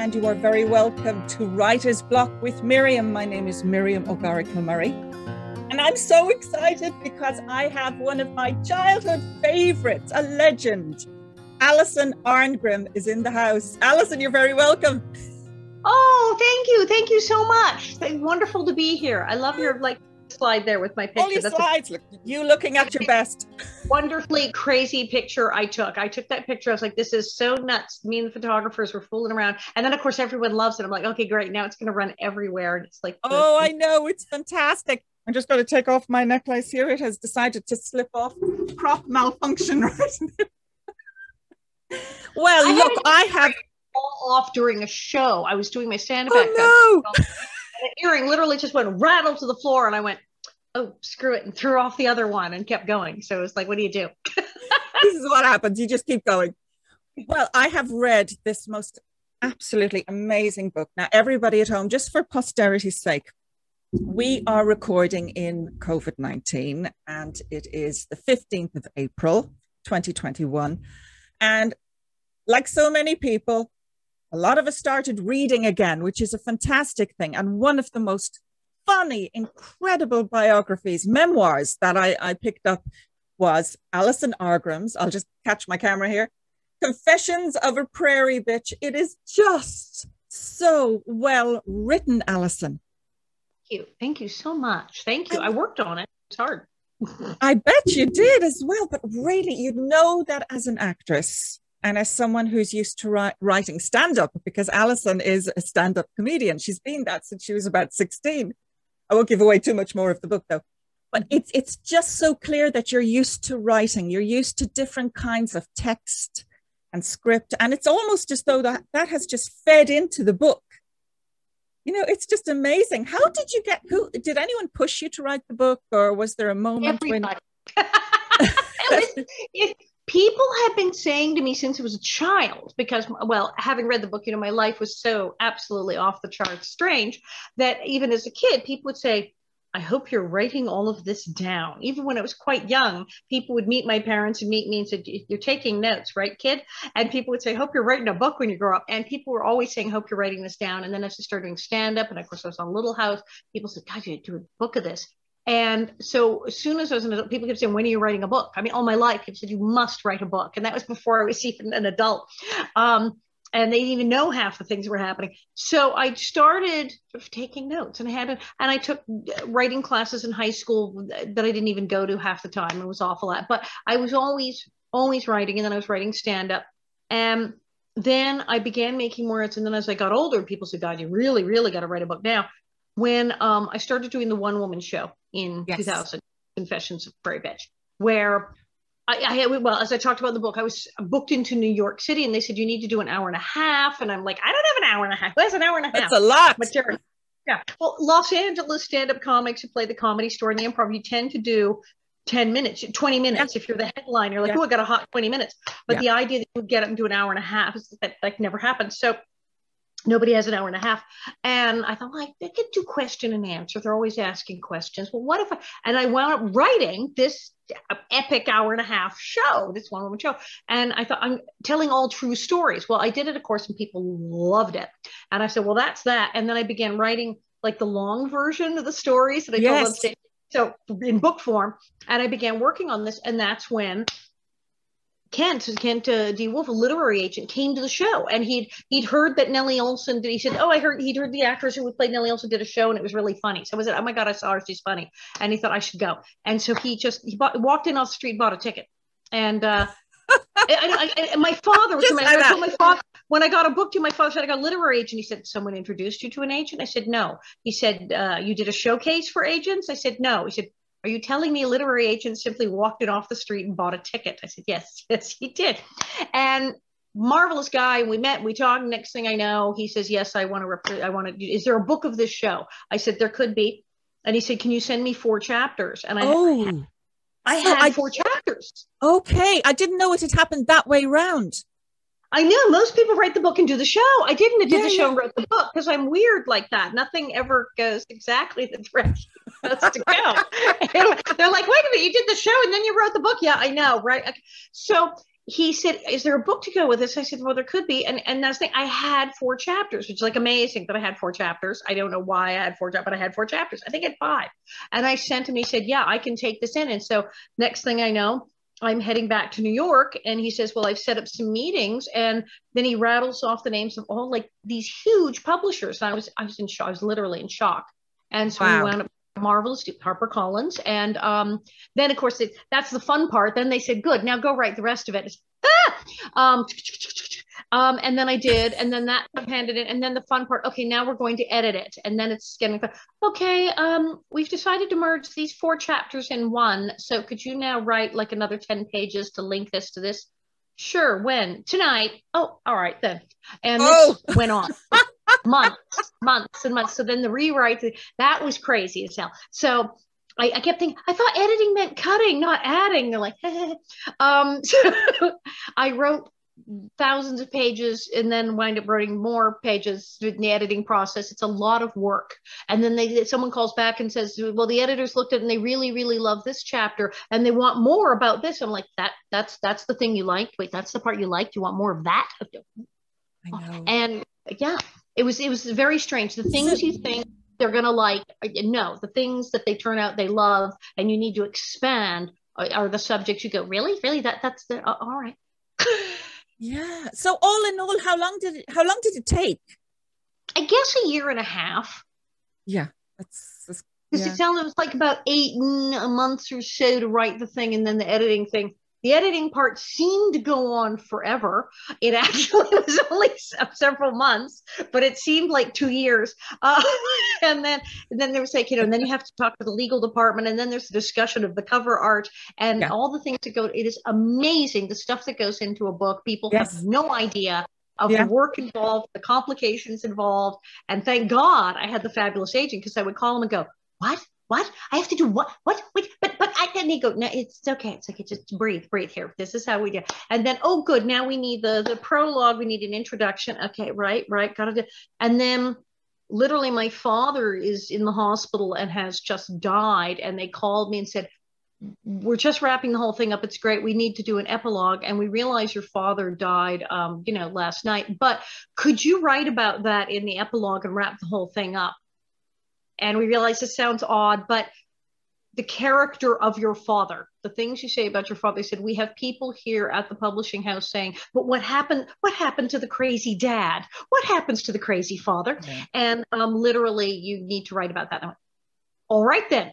and you are very welcome to Writer's Block with Miriam. My name is Miriam O'Gara-Kilmurry, and I'm so excited because I have one of my childhood favorites, a legend. Alison Arngrim is in the house. Alison, you're very welcome. Oh, thank you. Thank you so much. It's wonderful to be here. I love your slide there with my picture. All your slides. Look, you looking at your best. Wonderfully crazy picture I took. I took that picture. I was like, this is so nuts. Me and the photographers were fooling around. And then, of course, everyone loves it. I'm like, okay, great. Now it's going to run everywhere. And it's like, oh, I know. It's fantastic. I'm just going to take off my necklace here. It has decided to slip off. Crop malfunction. Well, look, I have all off during a show. I was doing my stand-up. Oh, no. An earring literally just went rattled to the floor, and I went, oh, screw it, and threw off the other one and kept going. So it's like, what do you do? This is what happens. You just keep going. Well, I have read this most absolutely amazing book. Now, everybody at home, just for posterity's sake, we are recording in COVID-19, and it is the 15th of April, 2021. And like so many people, a lot of us started reading again, which is a fantastic thing. And one of the most funny, incredible biographies, memoirs that I picked up was Alison Arngrim's, I'll just catch my camera here, Confessions of a Prairie Bitch. It is just so well written, Alison. Thank you. Thank you so much. Thank you. I worked on it. It's hard. I bet you did as well. But really, you know that as an actress, and as someone who's used to writing stand-up, because Alison is a stand-up comedian. She's been that since she was about 16. I won't give away too much more of the book, though. But it's just so clear that you're used to writing. You're used to different kinds of text and script. And it's almost as though that has just fed into the book. You know, it's just amazing. How did you get, did anyone push you to write the book? Or was there a moment when... People have been saying to me since I was a child, because, well, having read the book, you know, my life was so absolutely off the charts strange that even as a kid, people would say, I hope you're writing all of this down. Even when I was quite young, people would meet my parents and meet me and said, you're taking notes, right, kid? And people would say, hope you're writing a book when you grow up. And people were always saying, hope you're writing this down. And then as I started doing stand-up, and of course I was on Little House, people said, God, you do a book of this. And so as soon as I was an adult, people kept saying, when are you writing a book? I mean, all my life, people said, you must write a book. And that was before I was even an adult. And they didn't even know half the things that were happening. So I started taking notes, and I took writing classes in high school that I didn't even go to half the time. It was awful at, but I was always writing. And then I was writing stand up. And then I began making more notes. And then as I got older, people said, God, you really, really got to write a book now. When I started doing the one-woman show in 2000, Confessions of a Prairie Bitch, where well, as I talked about in the book, I was booked into New York City, and they said, you need to do an hour and a half. And I'm like, I don't have an hour and a half. That's an hour and a half. That's a lot. Yeah. Well, Los Angeles stand-up comics who play the Comedy Store and the Improv, you tend to do 10 minutes, 20 minutes. If you're the headline, you're like, oh, I got a hot 20 minutes. But the idea that you would get up and do an hour and a half, is that never happens. So nobody has an hour and a half. And I thought, well, I could do question and answer. They're always asking questions. Well, what if I wound up writing this epic hour and a half show, this one woman show. And I thought, I'm telling all true stories. Well, I did it, of course, and people loved it. And I said, well, that's that. And then I began writing like the long version of the stories that I told upstate. So in book form, and I began working on this. And that's when Kent D. Wolf, a literary agent, came to the show, and he'd heard that Nellie Oleson did. He said, oh, he'd heard the actress who would play Nellie Oleson did a show, and it was really funny. So I said, oh my God, I saw her, she's funny. And he thought I should go. And so he walked in off the street, bought a ticket. And my father was I told my father, when I got a book to my father, said I got a literary agent. He said, someone introduced you to an agent? I said, no. He said, you did a showcase for agents? I said, no. He said, are you telling me a literary agent simply walked it off the street and bought a ticket? I said, yes, he did. And marvelous guy. We met, we talked. Next thing I know, he says, yes, I want to, is there a book of this show? I said, there could be. And he said, can you send me 4 chapters? And I had 4 chapters. Okay. I didn't know it had happened that way round. I know most people write the book and do the show. I didn't. I did the show and wrote the book because I'm weird like that. Nothing ever goes exactly the direction it's supposed to go. They're like, wait a minute, you did the show and then you wrote the book. Yeah, I know, right? So he said, is there a book to go with this? I said, well, there could be. And that's the thing, I had 4 chapters, which is like amazing that I had 4 chapters. I don't know why I had 4, but I had 4 chapters. I think I had 5. And I sent him, he said, yeah, I can take this in. And so next thing I know, I'm heading back to New York. And he says, well, I've set up some meetings. And then he rattles off the names of all like these huge publishers. And I was in shock. I was literally in shock. And so we wound up marvelous Harper Collins. And then of course, that's the fun part. Then they said, good, now go write the rest of it. And then I did, and then that handed it, and then the fun part, okay, now we're going to edit it. And then it's getting fun. Okay, we've decided to merge these 4 chapters in one. So could you now write like another 10 pages to link this to this? Sure, when? Tonight. Oh, all right then. And this went on. Months and months. So then the rewrite, that was crazy as hell. So I kept thinking, I thought editing meant cutting, not adding. They're like, so I wrote thousands of pages and then wind up writing more pages through the editing process. It's a lot of work. And then someone calls back and says, well, the editors looked at it and they really, really love this chapter and they want more about this. I'm like, that's the thing you liked. Wait, that's the part you liked. You want more of that? I know. And yeah. It was very strange. The things you think they're going to like, no, the things that they turn out they love and you need to expand are the subjects you go, really? That's the, all right. Yeah. So all in all, how long did it take? I guess a year and a half. Yeah. It sounded, it was like about 8 months or so to write the thing and then the editing thing. The editing part seemed to go on forever. It actually was only several months, but it seemed like 2 years. And then there was like, and then you have to talk to the legal department, and then there's the discussion of the cover art and all the things that go. It is amazing the stuff that goes into a book. People have no idea of the work involved, the complications involved. And thank God I had the fabulous agent, because I would call him and go, what? I have to do what? Wait, but I can. They go, no, it's okay. It's okay. Just breathe here. This is how we do. And then, oh, good. Now we need the prologue. We need an introduction. Okay. Right. Got it. And then literally my father is in the hospital and has just died. And they called me and said, we're just wrapping the whole thing up. It's great. We need to do an epilogue. And we realize your father died, last night, but could you write about that in the epilogue and wrap the whole thing up? And we realize this sounds odd, but the character of your father, the things you say about your father, they said, we have people here at the publishing house saying, but what happened to the crazy dad? What happens to the crazy father? Okay. And literally you need to write about that. Went, all right then.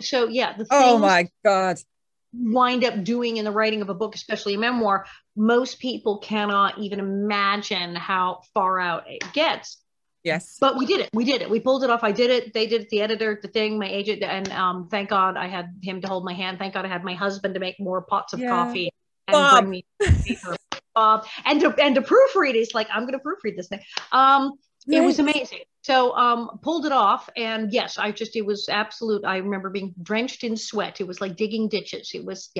So yeah, the things oh my God. Wind up doing in the writing of a book, especially a memoir, most people cannot even imagine how far out it gets. Yes. But we did it. We pulled it off. I did it. They did it. The editor, the thing, my agent. And thank God I had him to hold my hand. Thank God I had my husband to make more pots of coffee and bring me Bob and to proofread. He's like, I'm going to proofread this thing. Nice. It was amazing. So pulled it off. And yes, it was absolute. I remember being drenched in sweat. It was like digging ditches. It was.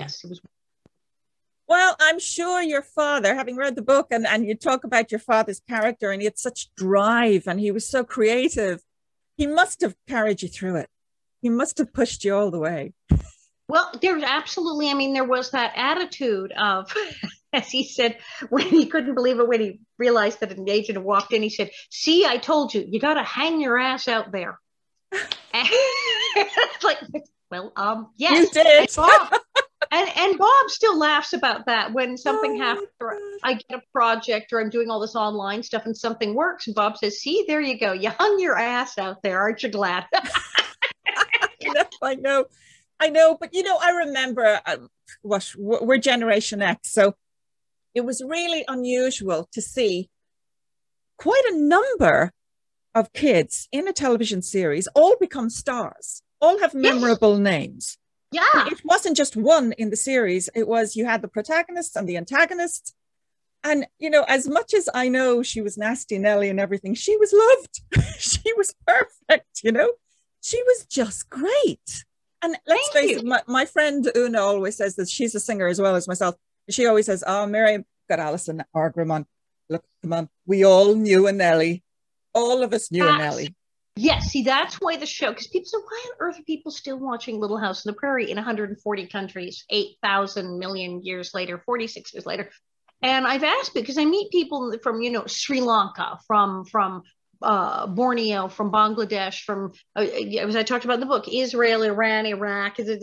Well, I'm sure your father, having read the book and you talk about your father's character and he had such drive and he was so creative, he must have carried you through it. He must have pushed you all the way. Well, there's absolutely, there was that attitude of, as he said, when he couldn't believe it, when he realized that an agent walked in, he said, see, I told you, you got to hang your ass out there. And it's like, well, yes. You did. And Bob still laughs about that when something happens or I get a project or I'm doing all this online stuff and something works. And Bob says, see, there you go. You hung your ass out there. Aren't you glad? I know. But, I remember we're Generation X. So it was really unusual to see quite a number of kids in a television series all become stars, all have memorable names. Yeah. It wasn't just one in the series. It was, you had the protagonists and the antagonists. And, as much as I know she was nasty Nellie and everything, she was loved. She was perfect, She was just great. And let's face it, my friend Una always says that she's a singer as well as myself. She always says, oh, Miriam, got Alison Arngrim on. Look, come on. We all knew a Nellie. All of us knew a Nellie. Yes, see, that's why the show, because people say, why on earth are people still watching Little House on the Prairie in 140 countries, 8,000 million years later, 46 years later? And I've asked because I meet people from, you know, Sri Lanka, from Borneo, from Bangladesh, from, as I talked about in the book, Israel, Iran, Iraq, and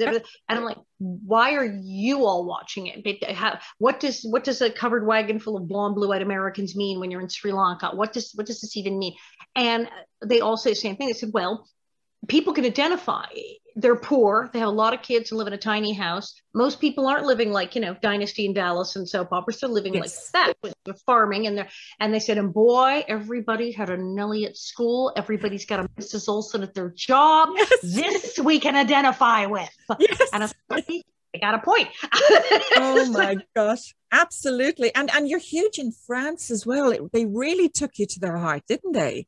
I'm like, why are you all watching it? What does a covered wagon full of blonde, blue-eyed Americans mean when you're in Sri Lanka? What does this even mean? And they all say the same thing. They said, well, people can identify. They're poor. They have a lot of kids and live in a tiny house. Most people aren't living like, you know, Dynasty and Dallas and soap operas. They're living like that with the farming. And they said, and boy, everybody had a Nellie at school. Everybody's got a Mrs. Olson at their job. Yes. This we can identify with. Yes. And I got a point. Oh my gosh. Absolutely. And you're huge in France as well. They really took you to their heart, didn't they?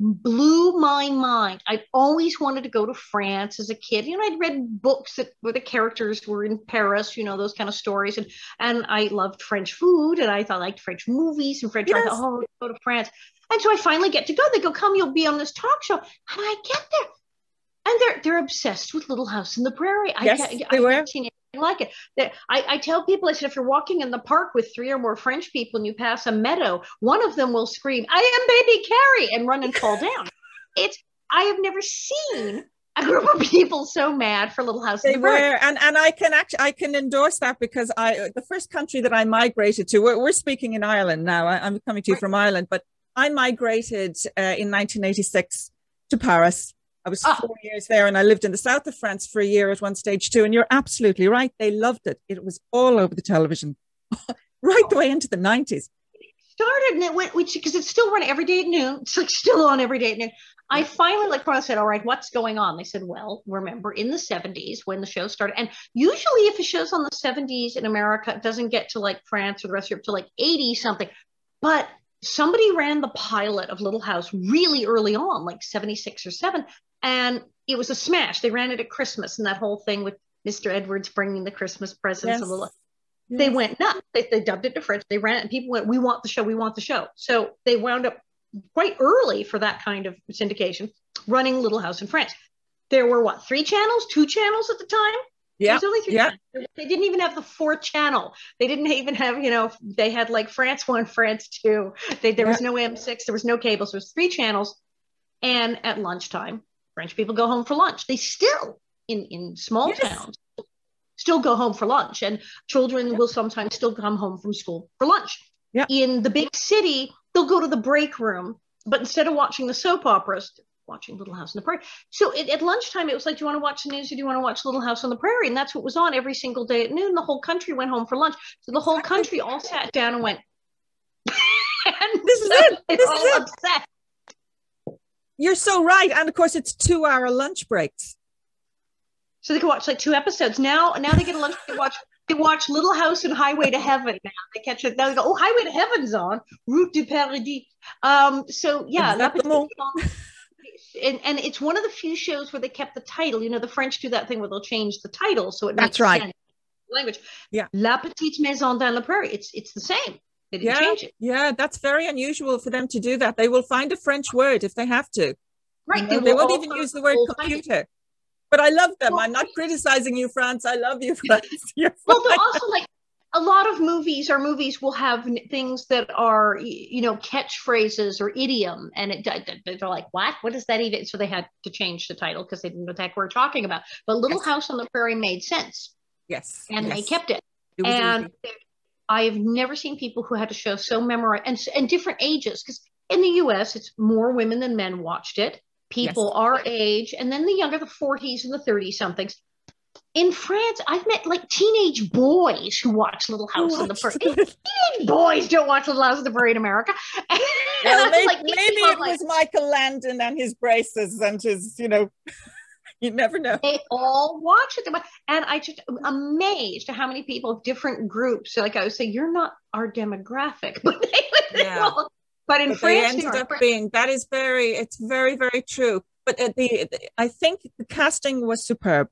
Blew my mind. I always wanted to go to France as a kid. You know, I'd read books where the characters were in Paris, you know, those kind of stories. And I loved French food, and I liked French movies and French. Yes. I thought, oh, let's go to France. And so I finally get to go. They go, come, you'll be on this talk show. And I get there, and they're obsessed with Little House on the Prairie. Yes, they were. I've seen it. I like it. I tell people, I said, if you're walking in the park with three or more French people and you pass a meadow, one of them will scream, I am Baby Carrie, and run and fall down. I have never seen a group of people so mad for Little House on the Prairie. They were, and I can endorse that, because the first country that I migrated to, we're speaking in Ireland now, I'm coming to you from Ireland, but I migrated in 1986 to Paris. I was 4 years there, and I lived in the south of France for a year at one stage too. And you're absolutely right. They loved it. It was all over the television right the way into the 90s. It started, and it went, because it's still run every day at noon. It's like still on every day at noon. I finally, like Carla said, all right, what's going on? They said, well, remember in the 70s when the show started, and usually if a show's on the 70s in America, it doesn't get to like France or the rest of Europe to like 80 something. But somebody ran the pilot of Little House really early on, like 76 or 7. And it was a smash. They ran it at Christmas, and that whole thing with Mr. Edwards bringing the Christmas presents. Yes. They went nuts. They dubbed it to French. They ran it, and people went, we want the show, we want the show. So they wound up quite early for that kind of syndication, running Little House in France. There were, what, 2 channels at the time? Yeah. There's only 3 channels. They didn't even have the 4th channel. They didn't even have, you know, they had like France 1, France 2. There was no M6. There was no cables. There was 3 channels. And at lunchtime, French people go home for lunch. They still, in small towns, still go home for lunch. And children will sometimes still come home from school for lunch. Yep. In the big city, they'll go to the break room. But instead of watching the soap operas, they're watching Little House on the Prairie. So at lunchtime, it was like, do you want to watch the news or do you want to watch Little House on the Prairie? And that's what was on every single day at noon. The whole country went home for lunch. So the whole country all sat down and went, and this is it. This all is it. Upset. You're so right. And of course, it's 2-hour lunch breaks. So they can watch like 2 episodes. Now they get a lunch, they watch Little House and Highway to Heaven. Now they catch it. Now they go, oh, Highway to Heaven's on. Route du Paradis. So yeah. And it's one of the few shows where they kept the title. You know, the French do that thing where they'll change the title. So it makes sense. Language. Yeah. La Petite Maison dans la Prairie. It's the same. They didn't change it. Yeah, that's very unusual for them to do that. They will find a French word if they have to. Right. You know, they won't even use the word computer. But I love them. Well, I'm not criticizing you, France. I love you, France. You're well, they're also like a lot of movies or movies will have things that are, you know, catchphrases or idiom. And they're like, what? What is that even? So they had to change the title because they didn't know what the heck we're talking about. But Little House on the Prairie made sense. Yes. And they kept it. And I have never seen people who had to show so memorized and different ages, because in the US, it's more women than men watched it. People our age, and then the younger, the 40s and the 30 somethings. In France, I've met like teenage boys who watch Little House on the Prairie. Teenage boys don't watch Little House on the Prairie in America. Well, maybe it was Michael Landon and his braces and his, you know. You never know. They all watch it. And I just amazed at how many people, different groups, like I would say, you're not our demographic. But in France, they ended up being, that is very, it's very, very true. But I think the casting was superb,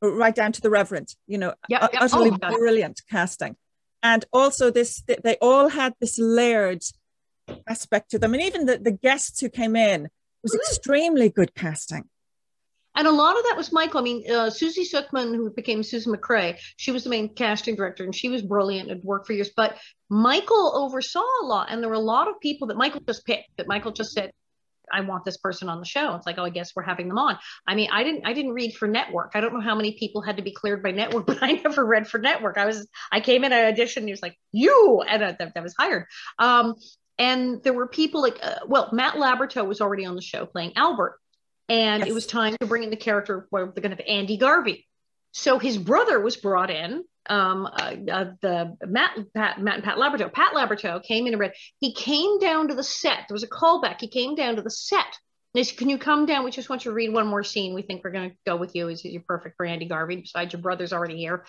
right down to the Reverend, you know, utterly brilliant casting. And also they all had this layered aspect to them. And even the guests who came in, was extremely good casting. And a lot of that was Michael. I mean, Susie Suckman, who became Susan McRae, she was the main casting director, and she was brilliant and worked for years. But Michael oversaw a lot, and there were a lot of people that Michael just picked, that Michael just said, I want this person on the show. It's like, oh, I guess we're having them on. I mean, I didn't read for network. I don't know how many people had to be cleared by network, but I never read for network. I came in an audition, and he was like, you, and I was hired. And there were people like, well, Matt Labyorteaux was already on the show playing Albert. And yes, it was time to bring in the character where they're going to have Andy Garvey. So his brother was brought in. Matt Labyorteaux. Pat Labyorteaux came in and read. He came down to the set. There was a callback. He came down to the set. And he said, can you come down? We just want you to read one more scene. We think we're going to go with you. You're perfect for Andy Garvey. Besides, your brother's already here.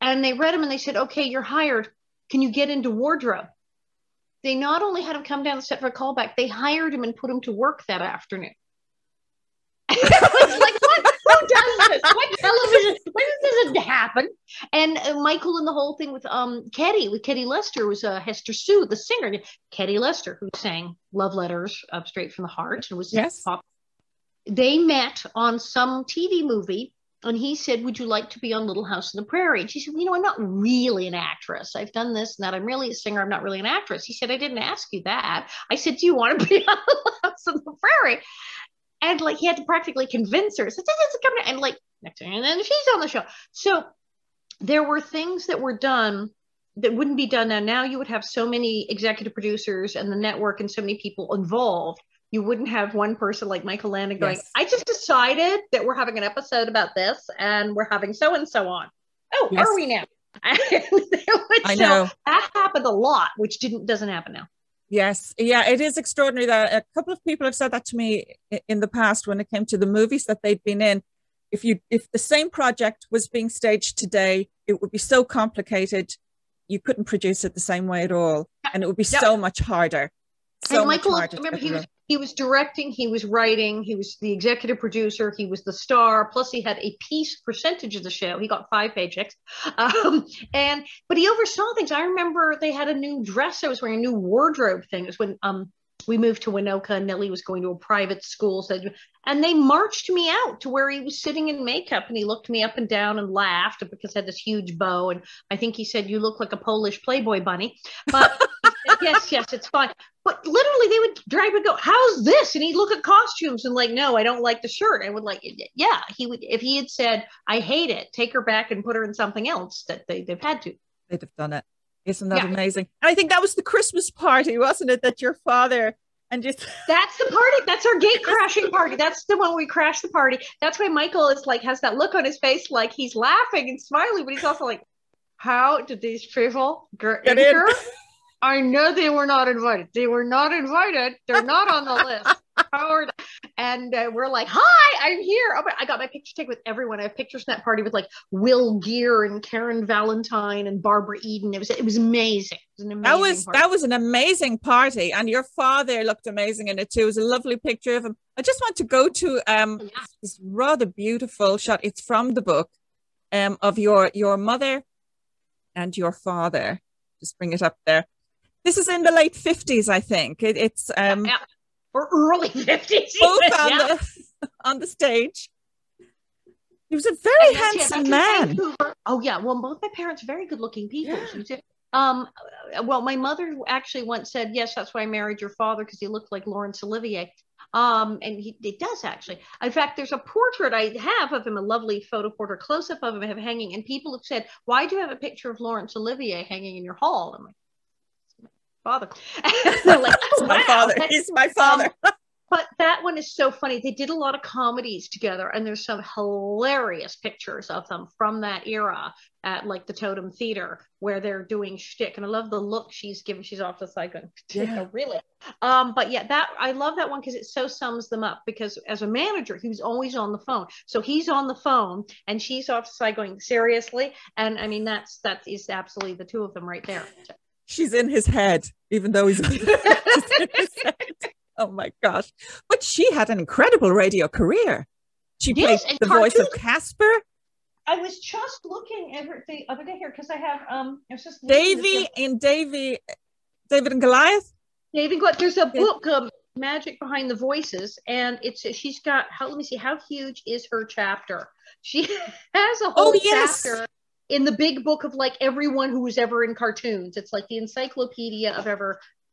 And they read him and they said, okay, you're hired. Can you get into wardrobe? They not only had him come down the set for a callback, they hired him and put him to work that afternoon. It's like, what? Who does this? What television? When does this happen? And Michael and the whole thing with Ketty Lester was Hester Sue, the singer. Ketty Lester, who sang Love Letters Straight from the Heart and was pop. They met on some TV movie, and he said, would you like to be on Little House on the Prairie? And she said, well, you know, I'm not really an actress. I've done this and that. I'm really a singer. I'm not really an actress. He said, I didn't ask you that. I said, do you want to be on Little House on the Prairie? And like, he had to practically convince her. So, and like, and then she's on the show. So there were things that were done that wouldn't be done now. Now you would have so many executive producers and the network and so many people involved. You wouldn't have one person like Michael Landon going, I just decided that we're having an episode about this and we're having so-and-so on. Oh, are we now? I know. That happened a lot, which doesn't happen now. Yes. Yeah, it is extraordinary that a couple of people have said that to me in the past when it came to the movies that they'd been in. If the same project was being staged today, it would be so complicated. You couldn't produce it the same way at all. And it would be so much harder. So and Michael, harder, remember, he was directing, he was writing, he was the executive producer, he was the star, plus he had a piece percentage of the show. He got 5 paychecks. But he oversaw things. I remember they had a new dress. I was wearing a new wardrobe thing. It was when we moved to Winoka and Nellie was going to a private school. And they marched me out to where he was sitting in makeup and he looked me up and down and laughed because I had this huge bow. And I think he said, you look like a Polish Playboy bunny. But yes, it's fine. But literally they would drive and go, how's this? And he'd look at costumes and like, no, I don't like the shirt. I would like, yeah, he would, if he had said, I hate it, take her back and put her in something else that they've had to. They'd have done it. Isn't that amazing? And I think that was the Christmas party, wasn't it? That your father and just. That's the party. That's our gate crashing party. That's the one we crashed the party. That's why Michael is like, has that look on his face. Like he's laughing and smiling, but he's also like, how did these people get in here? I know they were not invited. They were not invited. They're not on the list. And we're like, hi, I'm here. Oh, I got my picture taken with everyone. I have pictures from that party with like Will Gere and Karen Valentine and Barbara Eden. It was amazing. It was an amazing party. That was an amazing party. And your father looked amazing in it too. It was a lovely picture of him. I just want to go to this rather beautiful shot. It's from the book of your mother and your father. Just bring it up there. This is in the late 50s, I think. It's or early 50s. Both on the stage. He was a very handsome man. Oh yeah, well, both my parents very good-looking people. Yeah. Well, my mother actually once said, "Yes, that's why I married your father because he looked like Laurence Olivier." And he does actually. In fact, there's a portrait I have of him, a lovely photo portrait close-up of him I have hanging. And people have said, "Why do you have a picture of Laurence Olivier hanging in your hall?" I'm like, father. Like, oh, my father. He's my father. But that one is so funny. They did a lot of comedies together, and there's some hilarious pictures of them from that era at like the Totem Theater where they're doing shtick. And I love the look she's given. She's off the side going, really? But yeah, I love that one because it so sums them up. Because as a manager, he was always on the phone. So he's on the phone, and she's off the side going, seriously? And I mean, that is absolutely the two of them right there. So. She's in his head, even though he's in his head. Oh my gosh. But she had an incredible radio career. She played the voice of Casper. I was just looking the other day here because I have I was just David and Goliath. There's a book magic behind the voices, and it's she's got how let me see how huge is her chapter. She has a whole chapter in the big book of like everyone who was ever in cartoons. It's like the encyclopedia of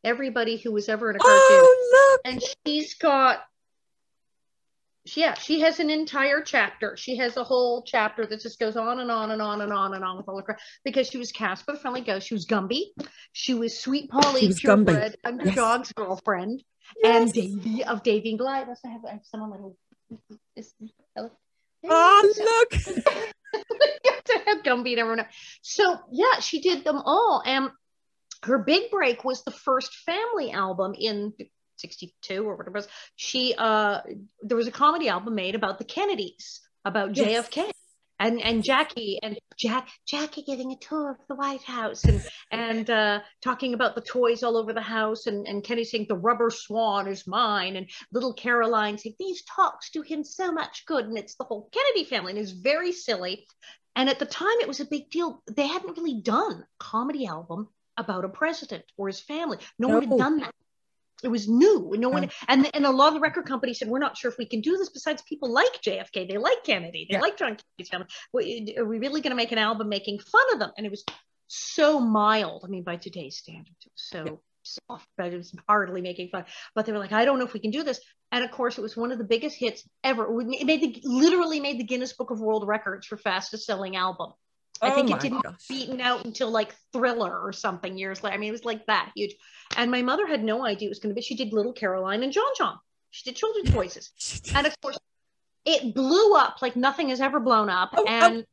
everybody who was ever in a cartoon. Oh, look. And she's got she has an entire chapter. She has a whole chapter that just goes on and on and on and on and on with all the crap. Because she was Casper the Friendly Ghost. She was Gumby. She was Sweet Polly, purebred Underdog's girlfriend, and Davy of Davy and Goliath. That's I have some on my little. Oh, look! You have to have Gumby and everyone else. So yeah, she did them all, and her big break was the first family album in 1962 or whatever it was. She there was a comedy album made about the Kennedys, about JFK and Jackie giving a tour of the White House and talking about the toys all over the house, and Kennedy saying the rubber swan is mine, and little Caroline saying these talks do him so much good, and it's the whole Kennedy family, and it's very silly. And at the time it was a big deal. They hadn't really done a comedy album about a president or his family. No one had done that. It was new. No one, and a lot of the record companies said, we're not sure if we can do this. Besides, people like JFK, they like Kennedy, they like John Kennedy's family. Are we really going to make an album making fun of them? And it was so mild. I mean, by today's standards, it was so soft, but it was hardly making fun. But they were like, I don't know if we can do this. And of course, it was one of the biggest hits ever. It made literally made the Guinness Book of World Records for fastest selling album. I think it didn't get beaten out until like Thriller or something years later. I mean, it was like that huge. And my mother had no idea it was going to be. She did Little Caroline and John John. She did children's voices. And of course, it blew up like nothing has ever blown up.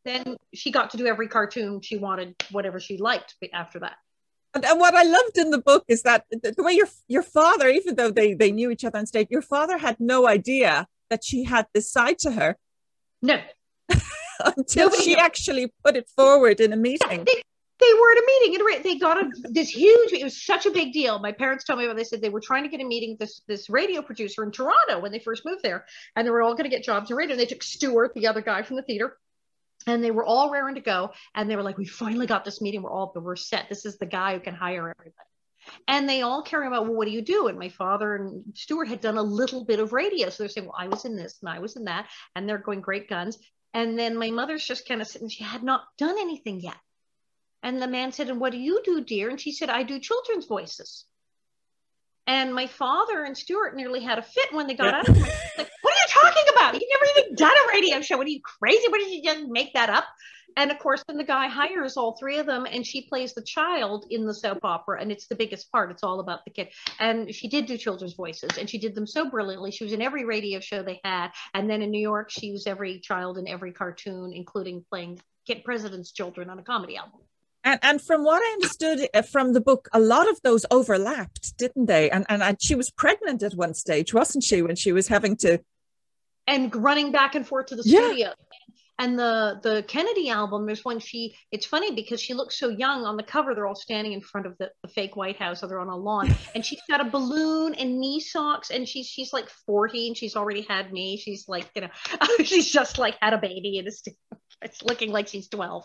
Then she got to do every cartoon she wanted, whatever she liked after that. And what I loved in the book is that the way your father, even though they knew each other on stage, your father had no idea that she had this side to her. No. Until she actually put it forward in a meeting. Yeah, they were at a meeting, and they got this huge, it was such a big deal. My parents told me about it. They said they were trying to get a meeting with this radio producer in Toronto when they first moved there, and they were all going to get jobs in radio. And they took Stewart, the other guy from the theater, and they were all raring to go. And they were like, we finally got this meeting. We're set. This is the guy who can hire everybody. And they all care about, well, what do you do? And my father and Stewart had done a little bit of radio. So they're saying, well, I was in this and I was in that. And they're going great guns. And then my mother's just kind of sitting, she had not done anything yet. And the man said, and what do you do, dear? And she said, I do children's voices. And my father and Stuart nearly had a fit when they got out of it. Like, what are you talking about? You've never even done a radio show. What are you crazy? What did you just make that up? And of course, then the guy hires all three of them, and she plays the child in the soap opera. And it's the biggest part. It's all about the kid. And she did do children's voices, and she did them so brilliantly. She was in every radio show they had. And then in New York, she was every child in every cartoon, including playing Kid President's children on a comedy album. And from what I understood from the book, a lot of those overlapped, didn't they? And she was pregnant at one stage, wasn't she, when she was having to... And running back and forth to the studio. And the Kennedy album is when she, it's funny because she looks so young on the cover. They're all standing in front of the fake White House, or they're on a lawn, and she's got a balloon and knee socks, and she's like 40, and she's already had me. She's like, you know, she's just like had a baby, and it's looking like she's 12.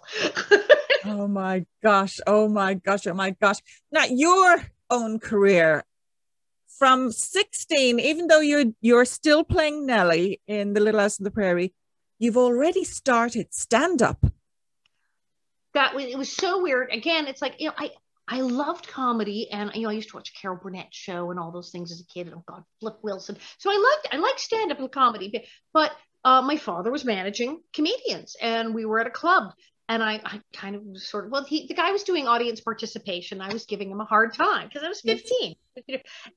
Oh my gosh. Oh my gosh. Oh my gosh. Now your own career from 16, even though you're still playing Nellie in The Little House on the Prairie, you've already started stand-up. It was so weird. Again, it's like, you know, I loved comedy, and you know, I used to watch Carol Burnett's show and all those things as a kid, and oh God, Flip Wilson. So I liked stand-up and comedy, but my father was managing comedians, and we were at a club. And I kind of was sort of, well, the guy was doing audience participation. I was giving him a hard time because I was 15.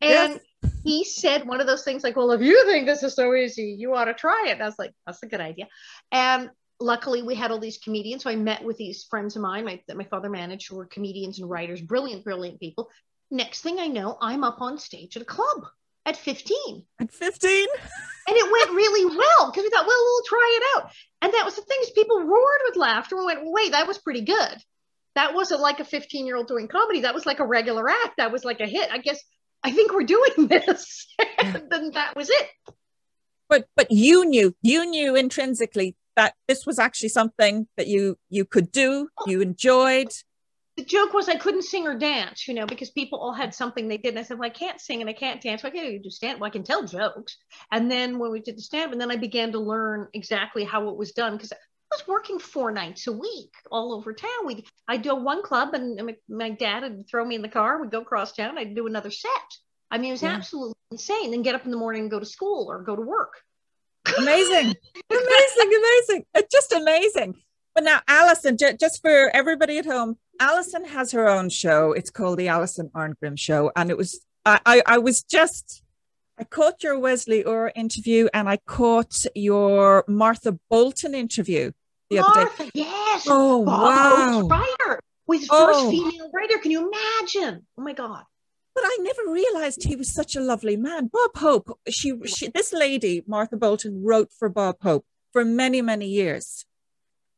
And he said one of those things like, well, if you think this is so easy, you ought to try it. And I was like, that's a good idea. And luckily we had all these comedians. So I met with these friends of mine that my father managed, who were comedians and writers, brilliant, brilliant people. Next thing I know, I'm up on stage at a club at 15. At 15? And it went really well, because we thought, well, we'll try it out. And that was the thing, is people roared with laughter and went, wait, that was pretty good. That wasn't like a 15-year-old doing comedy. That was like a regular act. That was like a hit. I guess, I think we're doing this. And then that was it. But you knew intrinsically that this was actually something that you could do, you enjoyed. the joke was I couldn't sing or dance, you know, because people all had something they did. And I said, well, I can't sing and I can't dance. Well, I can't do stand-up. Well, I can tell jokes. And then when we did the stand-up, and then I began to learn exactly how it was done, because I was working 4 nights a week all over town. I'd do one club, and my dad would throw me in the car. We'd go across town. I'd do another set. I mean, it was absolutely insane. Then get up in the morning and go to school or go to work. Amazing. amazing. It's just amazing. But now, Alison, just for everybody at home, Alison has her own show. It's called The Alison Arngrim Show. And it was, I caught your Wesley Orr interview, and I caught your Martha Bolton interview the other day. Yes. Oh, Bob Hope's writer. Was the first female writer. Can you imagine? Oh, my God. But I never realized he was such a lovely man. Bob Hope, this lady, Martha Bolton, wrote for Bob Hope for many, many years.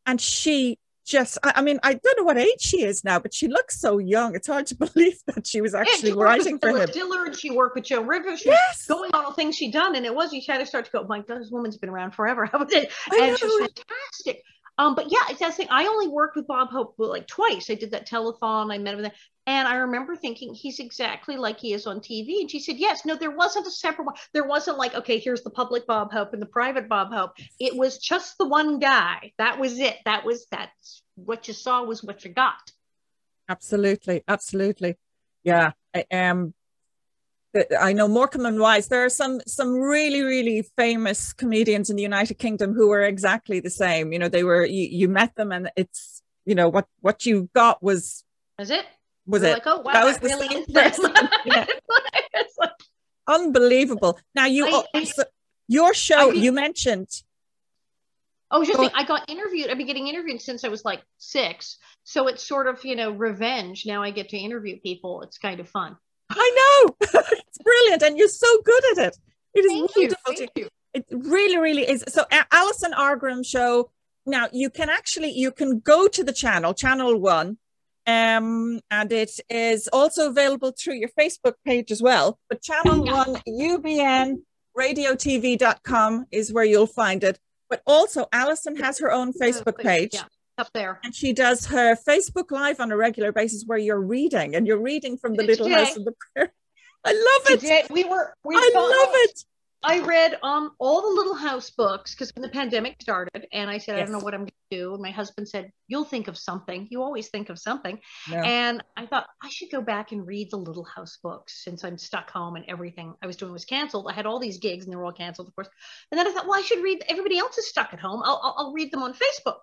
And she just, I mean, I don't know what age she is now, but she looks so young. It's hard to believe that she was actually writing for him. Dillard, she worked with Joe Rivers. She was going on all things she'd done. And it was, you had to start to go, my God, this woman's been around forever. And she's fantastic. But yeah, it's that thing. I only worked with Bob Hope like twice. I did that telethon. I met him there. And I remember thinking, he's exactly like he is on TV. And she said, yes, no, there wasn't a separate one. There wasn't like, okay, here's the public Bob Hope and the private Bob Hope. It was just the one guy. That was it. That's what you saw was what you got. Absolutely. Absolutely. Yeah. I know Morecambe and Wise. There are some really, really famous comedians in the United Kingdom who were exactly the same. You know, they were, you met them, and it's, you know, what you got was it? Like, oh, wow, that was really interesting. Yeah. It's like, unbelievable. Now, your show, you mentioned. Oh, just me. I got interviewed. I've been getting interviewed since I was like 6. So it's sort of, you know, revenge. Now I get to interview people. It's kind of fun. I know. It's brilliant. And you're so good at it. It is wonderful. Thank you. It really, really is. So Alison Arngrim Show. Now you can go to the channel 1. And it is also available through your Facebook page as well. But channel 1, ubnradiotv.com is where you'll find it. But also Alison has her own Facebook page. Yeah. Up there, and she does her Facebook Live on a regular basis, where you're reading, and you're reading from the Little House on the Prairie. I love it. I love it. I read all the Little House books, because when the pandemic started, and I said, I don't know what I'm going to do, and my husband said, you'll think of something. You always think of something. No. And I thought I should go back and read the Little House books, since I'm stuck home and everything I was doing was canceled. I had all these gigs and they were all canceled, of course. And then I thought, well, I should read. Everybody else is stuck at home. I'll read them on Facebook.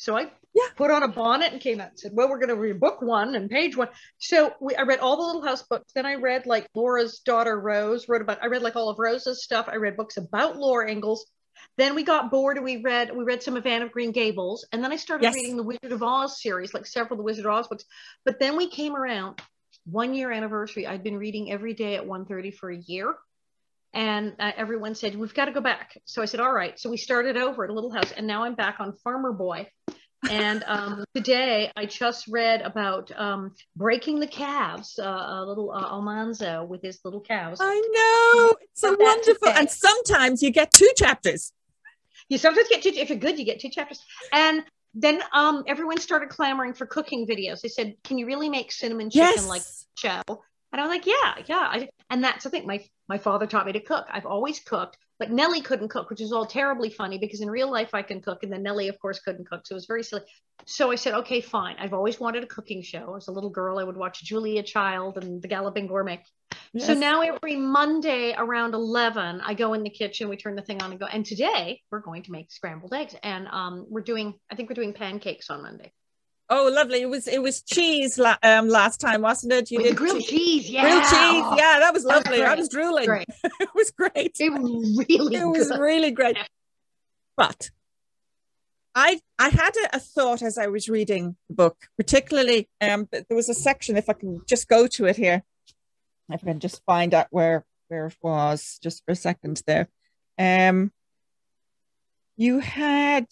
So I put on a bonnet and came out and said, well, we're going to read book 1 and page 1. So I read all the Little House books. Then I read like Laura's daughter, Rose, I read like all of Rose's stuff. I read books about Laura Ingalls. Then we got bored and we read some of Anne of Green Gables. And then I started reading the Wizard of Oz series, like several of the Wizard of Oz books. But then we came around 1 year anniversary. I'd been reading every day at 1:30 for a year. And everyone said, we've got to go back. So I said, all right. So we started over at a Little House, and now I'm back on Farmer Boy. And today I just read about breaking the calves, a little Almanzo with his little calves. I know. It's so wonderful. And sometimes you get 2 chapters. You sometimes get 2. If you're good, you get 2 chapters. And then everyone started clamoring for cooking videos. They said, can you really make cinnamon chicken like show? And I was like, yeah. And that's the thing. My father taught me to cook. I've always cooked, but Nellie couldn't cook, which is all terribly funny, because in real life I can cook. And then Nellie, of course, couldn't cook. So it was very silly. So I said, okay, fine. I've always wanted a cooking show. As a little girl, I would watch Julia Child and The Galloping Gourmet. Yes. So now every Monday around 11, I go in the kitchen, we turn the thing on and go. And today we're going to make scrambled eggs. And I think we're doing pancakes on Monday. Oh, lovely. It was cheese last time, wasn't it? You did grilled cheese. Yeah. Grilled cheese. Yeah, that was lovely. I was drooling. It was great. It was really good. It was really great. But I had a thought as I was reading the book, particularly there was a section, if I can just go to it here. If I can just find out where it was just for a second there. You had...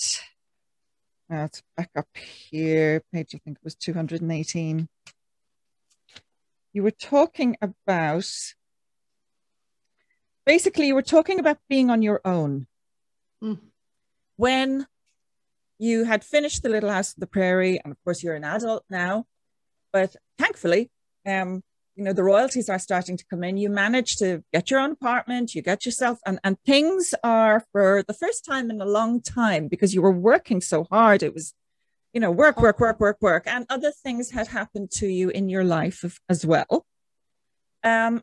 Let's back up here. Page, I think it was 218. You were talking about, basically, you were talking about being on your own. Mm. When you had finished the Little House on the Prairie, and of course, you're an adult now, But thankfully, you know, the royalties are starting to come in. You manage to get your own apartment, you get yourself, and things are, for the first time in a long time, because you were working so hard, it was, you know, work. And other things had happened to you in your life as well. And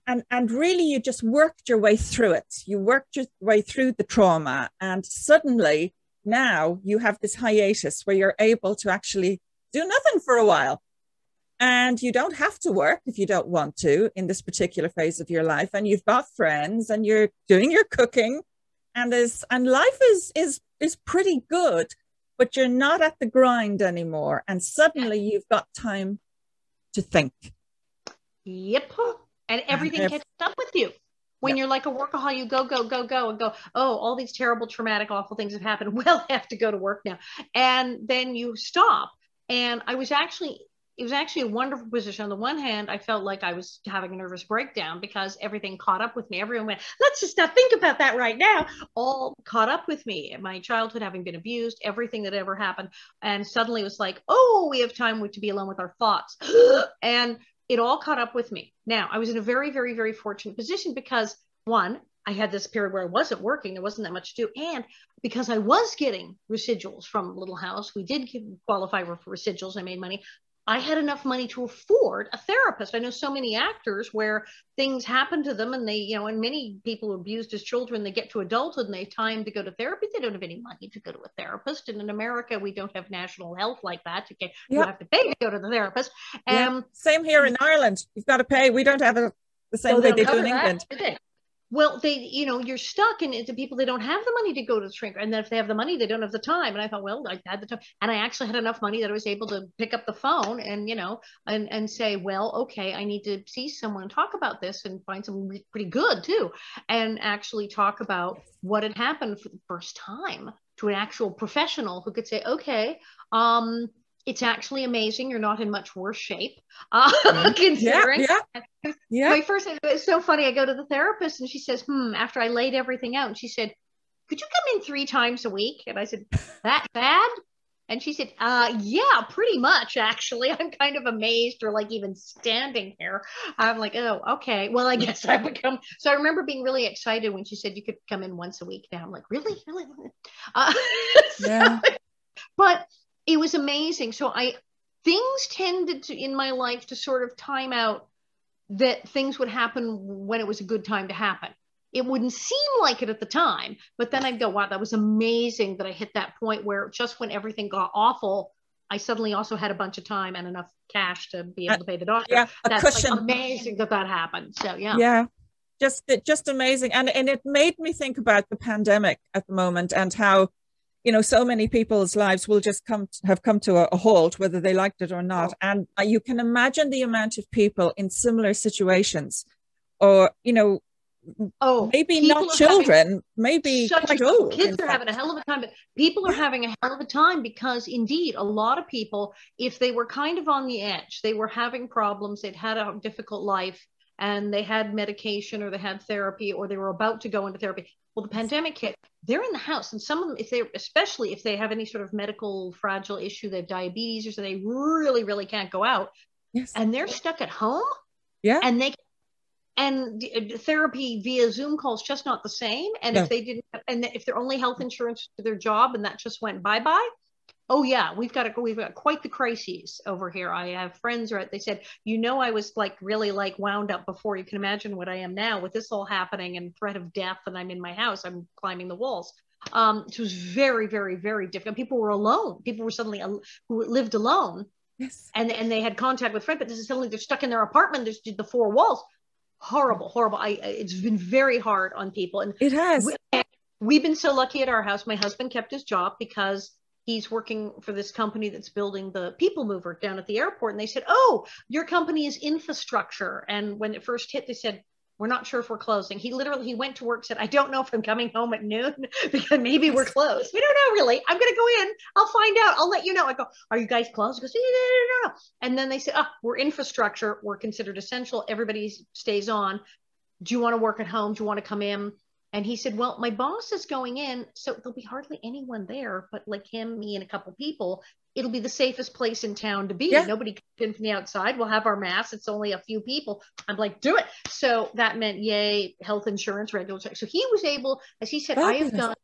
really, you just worked your way through it. You worked your way through the trauma. And suddenly now you have this hiatus where you're able to actually do nothing for a while. And you don't have to work if you don't want to in this particular phase of your life. And you've got friends and you're doing your cooking, and life is pretty good, but you're not at the grind anymore. And suddenly you've got time to think. Yep. And everything catches up with you. When you're like a workaholic, you go, oh, all these terrible, traumatic, awful things have happened. Well, I have to go to work now. And then you stop. And I was actually, it was actually a wonderful position. On the one hand, I felt like I was having a nervous breakdown because everything caught up with me. Everyone went, let's just not think about that right now. All caught up with me. My childhood, having been abused, everything that ever happened. And suddenly it was like, oh, we have time to be alone with our thoughts. And it all caught up with me. Now, I was in a very, very, very fortunate position because, one, I had this period where I wasn't working. There wasn't that much to do. And because I was getting residuals from Little House, we did qualify for residuals. I made money. I had enough money to afford a therapist. I know so many actors where things happen to them and they, you know, and many people abused as children, they get to adulthood and they have time to go to therapy. They don't have any money to go to a therapist. And in America, we don't have national health like that. You, you have to pay to go to the therapist. Same here in Ireland. You've got to pay. We don't have the same thing they do in England. Well, they, you know, you're stuck, and it's the people, they don't have the money to go to the shrink. And then if they have the money, they don't have the time. And I thought, well, I had the time. And I actually had enough money that I was able to pick up the phone and, you know, and say, well, okay, I need to see someone, talk about this, and find someone pretty good too. And actually talk about what had happened for the first time to an actual professional who could say, okay, it's actually amazing. You're not in much worse shape, considering. Yeah. My first, it's so funny. I go to the therapist and she says, after I laid everything out, and she said, could you come in 3 times a week? And I said, that bad? And she said, yeah, pretty much, actually. I'm kind of amazed, or like even standing here. I'm like, oh, okay. Well, I guess I've become. So I remember being really excited when she said you could come in once a week. Now I'm like, really? Really? But it was amazing. So things tended to, in my life, to sort of time out that things would happen when it was a good time to happen. It wouldn't seem like it at the time, but then I'd go, wow, that was amazing that I hit that point where just when everything got awful, I suddenly also had a bunch of time and enough cash to be able to pay the doctor. That's cushion. Like, amazing that happened. So just amazing. And it made me think about the pandemic at the moment and how, you know, so many people's lives will just have come to a halt, whether they liked it or not. And you can imagine the amount of people in similar situations, or, you know, maybe not children, maybe quite old. Kids are having a hell of a time, but people are having a hell of a time because, indeed, a lot of people, if they were kind of on the edge, they were having problems, they'd had a difficult life, and they had medication, or they had therapy, or they were about to go into therapy. Well, the pandemic hit, they're in the house. And some of them, especially if they have any sort of medical fragile issue, they have diabetes, or so, they really, really can't go out. And they're stuck at home. And they, therapy via Zoom calls, just not the same. And if they didn't, and if their only health insurance for their job, and that just went bye-bye. Oh yeah, we've got quite the crises over here. I have friends, right? They said, you know, I was like really like wound up before. You can imagine what I am now with this all happening and threat of death, and I'm in my house, I'm climbing the walls. It was very, very, very difficult. People were alone. People were suddenly who lived alone. And they had contact with friends, but this is suddenly they're stuck in their apartment. There's the 4 walls. Horrible, horrible. It's been very hard on people, and it has. We've been so lucky at our house. My husband kept his job because he's working for this company that's building the people mover down at the airport. And they said, oh, your company is infrastructure. And when it first hit, they said, we're not sure if we're closing. He went to work, said, I don't know if I'm coming home at noon because maybe we're closed. We don't know really. I'm going to go in. I'll find out. I'll let you know. I go, are you guys closed? He goes, no. And then they said, oh, we're infrastructure. We're considered essential. Everybody stays on. Do you want to work at home? Do you want to come in? And he said, well, my boss is going in, so there'll be hardly anyone there, but like him, me, and a couple people, it'll be the safest place in town to be. Yeah. Nobody comes in from the outside. We'll have our masks. It's only a few people. I'm like, do it. So that meant, yay, health insurance, regular. So he was able, as he said, I have done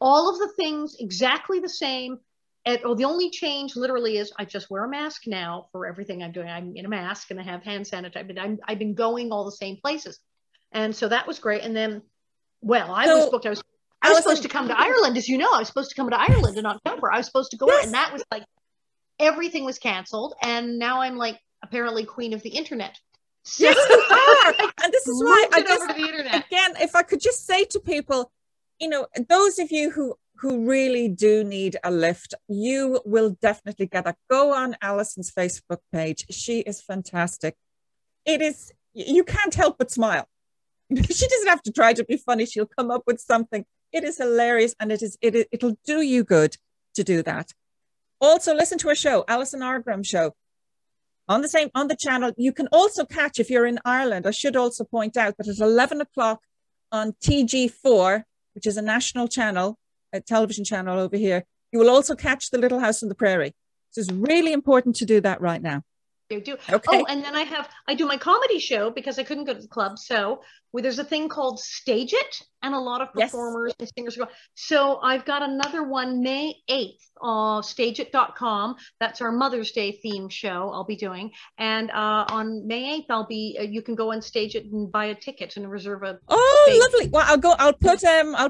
all of the things exactly the same. Or the only change literally is I just wear a mask now for everything I'm doing. I'm in a mask and I have hand sanitizer, but I've been going all the same places. And so that was great. And then, well, I was supposed to come to Ireland, as you know. I was supposed to come to Ireland in October. I was supposed to go out, and that was like, everything was canceled. And now I'm like, apparently queen of the internet. So yes, you are. And this is why I guess, again, if I could just say to people, you know, those of you who really do need a lift, you will definitely get that. Go on Alison's Facebook page. She is fantastic. It is, you can't help but smile. She doesn't have to try to be funny. She'll come up with something. It is hilarious, and it'll do you good to do that. Also, listen to her show, Alison Arngrim show, on the channel. You can also catch, if you're in Ireland, I should also point out that at 11 o'clock on TG4, which is a national channel, a television channel over here, you will also catch The Little House on the Prairie. So it's really important to do that right now. You do. Okay. Oh, and then I do my comedy show because I couldn't go to the club. So there's a thing called Stage It, and a lot of performers and singers go. So I've got another one May 8th on stageit.com. That's our Mother's Day theme show I'll be doing. And on May 8th, I'll be, you can go on Stage It and buy a ticket and reserve a Lovely. Well, I'll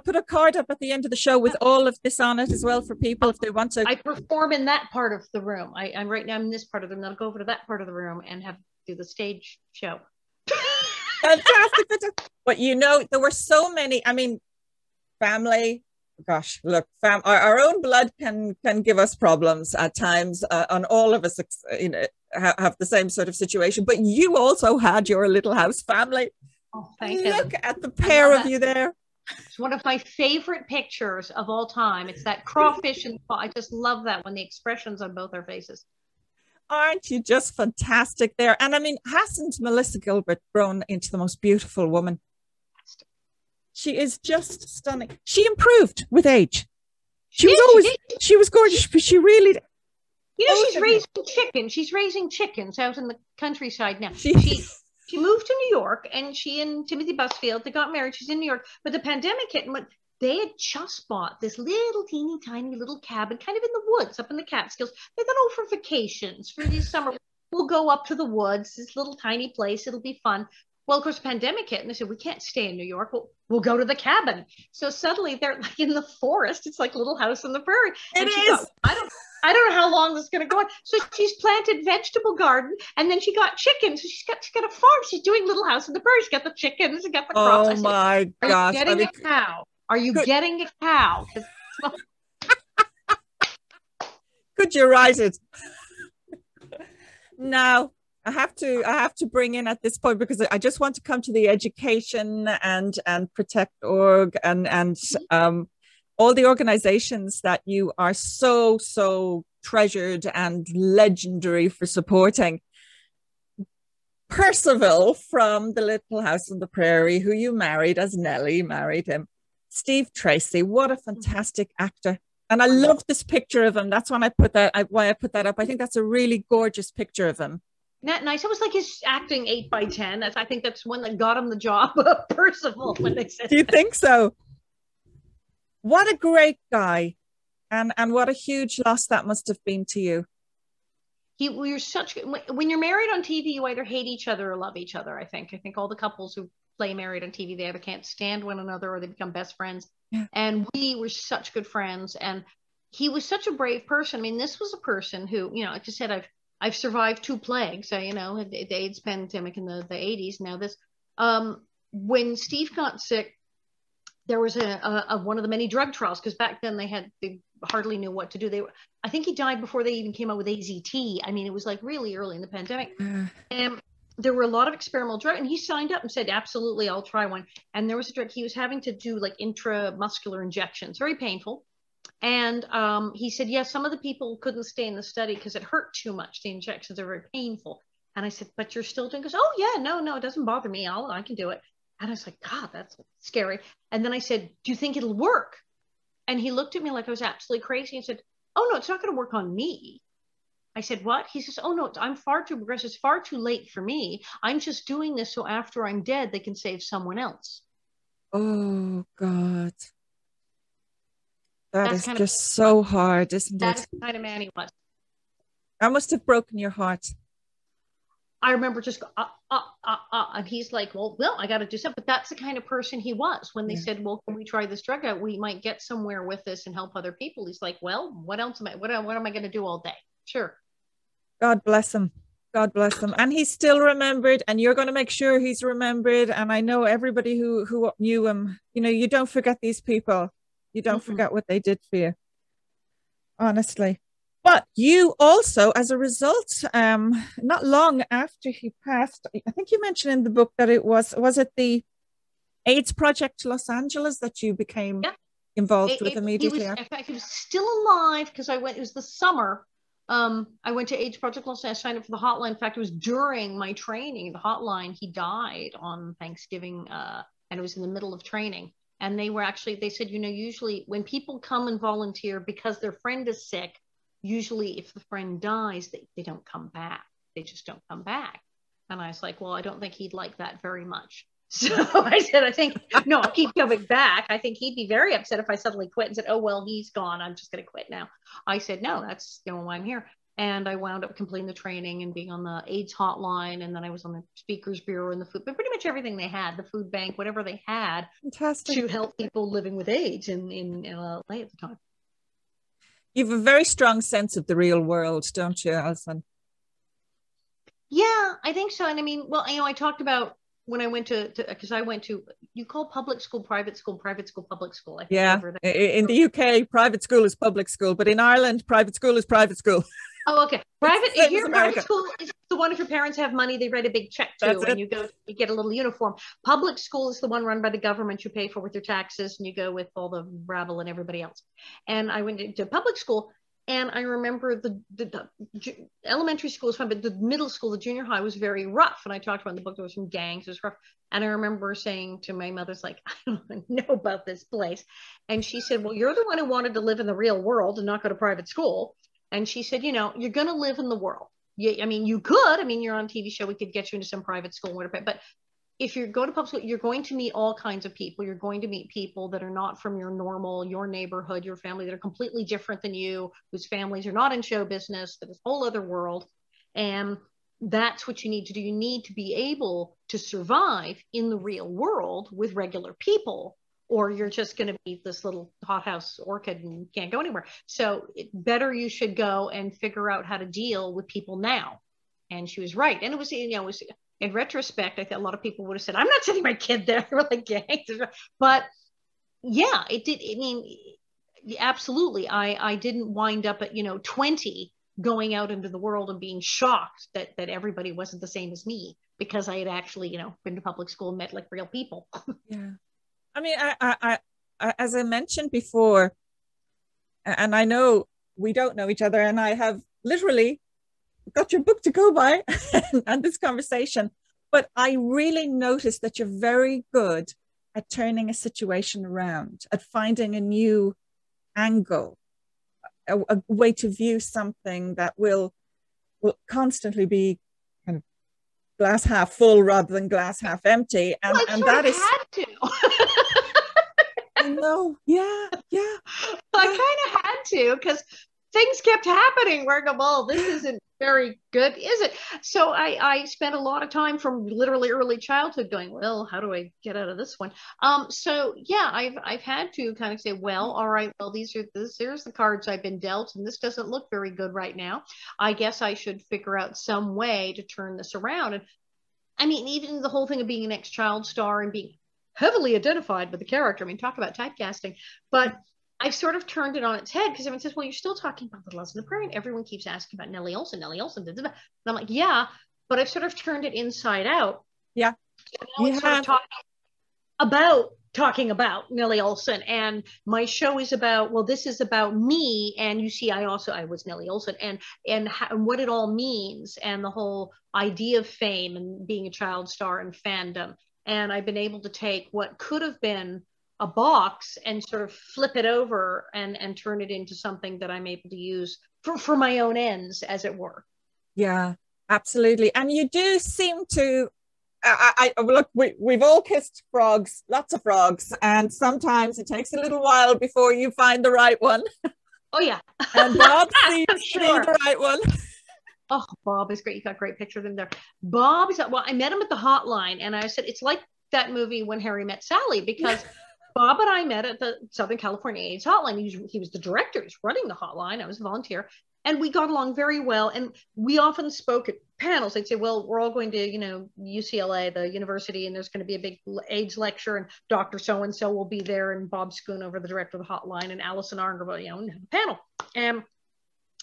put a card up at the end of the show with all of this on it as well for people if they want to. I perform in that part of the room. I'm right now in this part of the room. I'll go over to that part of the room and do the stage show. Fantastic. But you know, there were so many, I mean, family, gosh, look, our own blood can give us problems at times, and all of us, you know, have the same sort of situation, but you also had your Little House family. Oh, thank you. Look at the pair of you there. It's one of my favorite pictures of all time. It's that crawfish and I just love that one, the expressions on both our faces. Aren't you just fantastic there? And I mean, hasn't Melissa Gilbert grown into the most beautiful woman? She is just stunning. She improved with age. She was gorgeous, but she really... You know, she's raising chickens. She's raising chickens out in the countryside now. She moved to New York, and she and Timothy Busfield, they got married. She's in New York, but the pandemic hit and went... They had just bought this little teeny tiny little cabin kind of in the woods up in the Catskills. They thought, oh, for vacations, for these summer, we'll go up to the woods, this little tiny place, it'll be fun. Well, of course, pandemic hit and they said, we can't stay in New York, we'll go to the cabin. So suddenly they're like in the forest. It's like Little House on the Prairie. And she goes, I don't know how long this is going to go on. So she's planted vegetable garden, and then she got chickens. So she's got a farm. She's doing Little House on the Prairie. She's got the chickens, she's got the crops. Oh my gosh. Getting a cow. Are you getting a cow? Could you write it? Now, I have to bring in at this point, because I just want to come to the education and Protect.org and all the organizations that you are so treasured and legendary for supporting. Percival from The Little House on the Prairie, who you married as Nellie, married him. Steve Tracy, what a fantastic actor. And I love this picture of him. That's why I put that up. I think that's a really gorgeous picture of him. Isn't that nice? It was like his acting 8 by 10. I think that's one that got him the job of Percival when they said. Do you think so? What a great guy. And what a huge loss that must have been to you. When you're married on TV, you either hate each other or love each other, I think. I think all the couples who play married on TV, they either can't stand one another or they become best friends. Yeah. And we were such good friends, and he was such a brave person. I mean, this was a person who, you know, I just said, I've survived 2 plagues. So, you know, the AIDS pandemic in the 80s. Now this, when Steve got sick, there was a one of the many drug trials, because back then they hardly knew what to do. I think he died before they even came out with AZT. I mean, it was like really early in the pandemic. There were a lot of experimental drugs, and he signed up and said, absolutely, I'll try one. And there was a drug he was having to do, like intramuscular injections, very painful. And he said, yes, some of the people couldn't stay in the study because it hurt too much. The injections are very painful. And I said, but you're still doing this? Oh yeah, no, it doesn't bother me. I can do it. And I was like, God, that's scary. And then I said, do you think it'll work? And he looked at me like I was absolutely crazy and said, oh, no, it's not going to work on me. I said, what? He says, oh, no, I'm far too progressive. It's far too late for me. I'm just doing this so after I'm dead, they can save someone else. Oh, God. That's is just so hard, isn't it? That's the kind of man he was. I must have broken your heart. I remember just and he's like, well, I got to do something. But that's the kind of person he was. When they said, well, can we try this drug out? We might get somewhere with this and help other people. He's like, well, what else am I, what am I going to do all day? Sure. God bless him. God bless him. And he's still remembered, and you're going to make sure he's remembered. And I know everybody who knew him, you know, you don't forget these people. You don't forget what they did for you. Honestly. But you also, as a result, not long after he passed, I think you mentioned in the book that it was it the AIDS Project Los Angeles that you became involved with immediately? In fact, he was still alive because I went, it was the summer. I went to AIDS Project Los Angeles, signed up for the hotline. In fact, it was during my training, the hotline, he died on Thanksgiving and it was in the middle of training. And they were actually, they said, you know, usually when people come and volunteer because their friend is sick, usually if the friend dies, they don't come back. They just don't come back. And I was like, well, I don't think he'd like that very much. So I said, I think, no, I'll keep coming back. I think he'd be very upset if I suddenly quit and said, oh, well, he's gone. I'm just going to quit now. I said, no, that's, you know, why I'm here. And I wound up completing the training and being on the AIDS hotline. And then I was on the Speakers Bureau and the food, but pretty much everything they had, the food bank, whatever they had to help people living with AIDS in LA at the time. You have a very strong sense of the real world, don't you, Alison? Yeah, I think so. And I mean, well, you know, I talked about when I went to, because I went to, you call private school, public school. I think in the UK, private school is public school, but in Ireland, private school is private school. Oh, okay. Private school is the one if your parents have money, they write a big check to, and you go, you get a little uniform. Public school is the one run by the government you pay for with your taxes, and you go with all the rabble and everybody else. And I went into public school, and I remember the elementary school was fun, but the middle school, the junior high was very rough. And I talked about in the book, there was some gangs, it was rough. And I remember saying to my mother's like, I don't know about this place. And she said, well, you're the one who wanted to live in the real world and not go to private school. And she said, you know, you're going to live in the world. You, I mean, you could. I mean, you're on a TV show. We could get you into some private school. But if you go to public school, you're going to meet all kinds of people. You're going to meet people that are not from your normal, your neighborhood, your family, that are completely different than you, whose families are not in show business, that is a whole other world. And that's what you need to do. You need to be able to survive in the real world with regular people, or you're just going to be this little hothouse orchid and can't go anywhere. So better you should go and figure out how to deal with people now. And she was right. And it was, you know, it was, in retrospect, I think a lot of people would have said, I'm not sending my kid there. They were like gangs. But yeah, it did. I mean, absolutely. I didn't wind up at, you know, 20 going out into the world and being shocked that everybody wasn't the same as me, because I had actually, you know, been to public school and met like real people. Yeah. I mean, I as I mentioned before, and I know we don't know each other, and I have literally got your book to go by and this conversation, but I really noticed that you're very good at turning a situation around, at finding a new angle, a way to view something that will constantly be kind of glass half full rather than glass half empty. And, well, and that is... No, yeah. I kind of had to, because things kept happening. We're going, well, this isn't very good, is it? So I spent a lot of time from literally early childhood going, well, how do I get out of this one? So yeah, I've had to kind of say, well, all right, well, here's the cards I've been dealt, and this doesn't look very good right now. I guess I should figure out some way to turn this around. And I mean, even the whole thing of being an ex-child star and being heavily identified with the character. I mean, talk about typecasting, but I've sort of turned it on its head, because everyone says, well, you're still talking about Little House on the Prairie, and everyone keeps asking about Nellie Oleson. And I'm like, yeah, but I've sort of turned it inside out. Yeah. So now it's sort of talking about Nellie Oleson, and my show is about, well, this is about me, and you see I was Nellie Oleson, and how, what it all means, and the whole idea of fame and being a child star and fandom. And I've been able to take what could have been a box and sort of flip it over and turn it into something that I'm able to use for my own ends, as it were. Yeah, absolutely. And you do seem to, I look, we've all kissed frogs, lots of frogs, and sometimes it takes a little while before you find the right one. Oh yeah. And Bob seems to be the right one. Oh, Bob is great. You got a great picture of him there. Bob is, well, I met him at the hotline, and I said, it's like that movie When Harry Met Sally, because Bob and I met at the Southern California AIDS hotline. He was the director, he was running the hotline. I was a volunteer, and we got along very well. And we often spoke at panels. They'd say, well, we're all going to, you know, UCLA, the university, and there's going to be a big AIDS lecture, and Dr. So-and-so will be there, and Bob Schoonover, the director of the hotline, and Alison Arngrim, you know, and the panel.